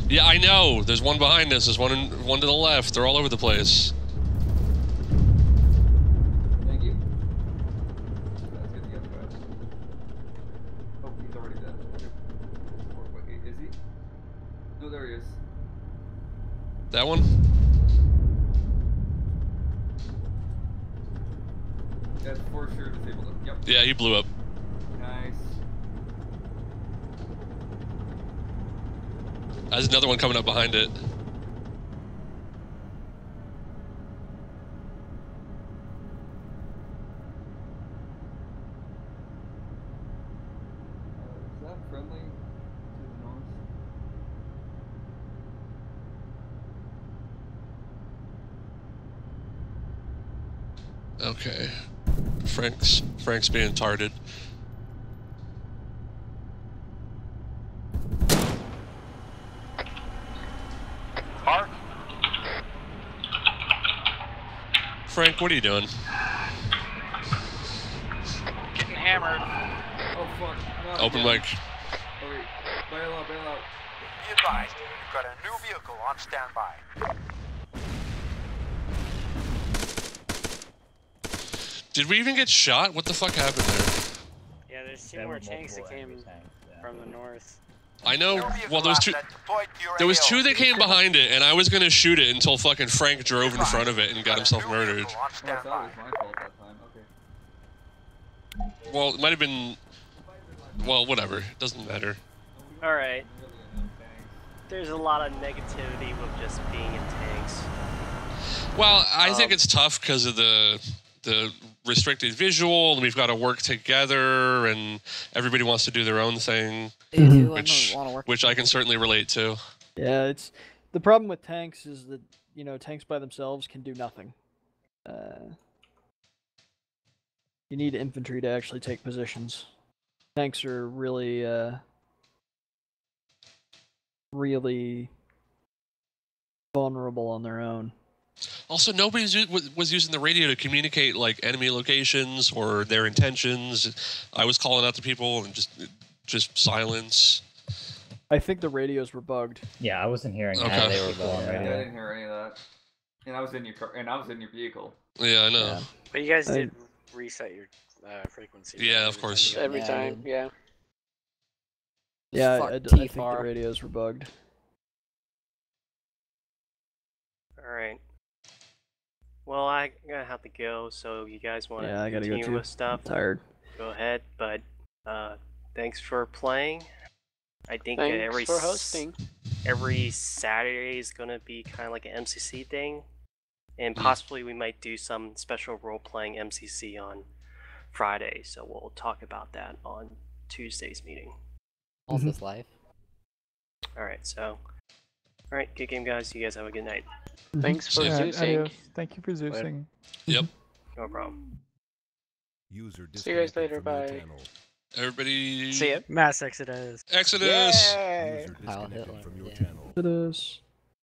Yeah, I know. There's one behind us. There's one to the left. They're all over the place. Thank you. That's good to get fast. Oh, he's already dead. Wait, is he? No, there he is. That one? That's for sure disabled him. Yep. Yeah, he blew up. There's another one coming up behind it. Is that friendly to the north? Okay. Frank's being targeted. Frank, what are you doing? Getting hammered. Oh fuck. No, Open mic. Oh, wait. Bail out. Be advised, you've got a new vehicle on standby. Did we even get shot? What the fuck happened there? Yeah, there's two more tanks that came from the north. I know. Well, there was two that came behind it, and I was gonna shoot it until fucking Frank drove in front of it and got himself murdered. Well, it might have been. Well, whatever. It doesn't matter. All right. There's a lot of negativity with just being in tanks. Well, I think it's tough because of the restricted visual, and we've got to work together, and everybody wants to do their own thing, which I can certainly relate to. Yeah, it's the problem with tanks is that, you know, tanks by themselves can do nothing. You need infantry to actually take positions. Tanks are really, really vulnerable on their own. Also, nobody was using the radio to communicate, like, enemy locations or their intentions. I was calling out to people and just silence. I think the radios were bugged. Yeah, I wasn't hearing that. They were bugged. Yeah, I didn't hear any of that. And I was in your car, and I was in your vehicle. Yeah, I know. Yeah. But you guys did reset your frequency. Yeah, of course. Every time, yeah. Yeah, I think the radios were bugged. Alright. Well, I'm gonna have to go, so you guys want to continue with stuff? I'm tired. Go ahead, but thanks for playing. I think thanks for hosting. Every Saturday is gonna be kind of like an MCC thing, and possibly we might do some special role-playing MCC on Friday, so we'll talk about that on Tuesday's meeting. All this live. Alright, so... Alright, good game, guys. You guys have a good night. Thanks for Zeusing. Thank you for Zeusing. Yep. No problem. See you guys later, bye. Everybody... See ya. Mass Exodus. Exodus! Yay! User disconnected from your channel. Exodus.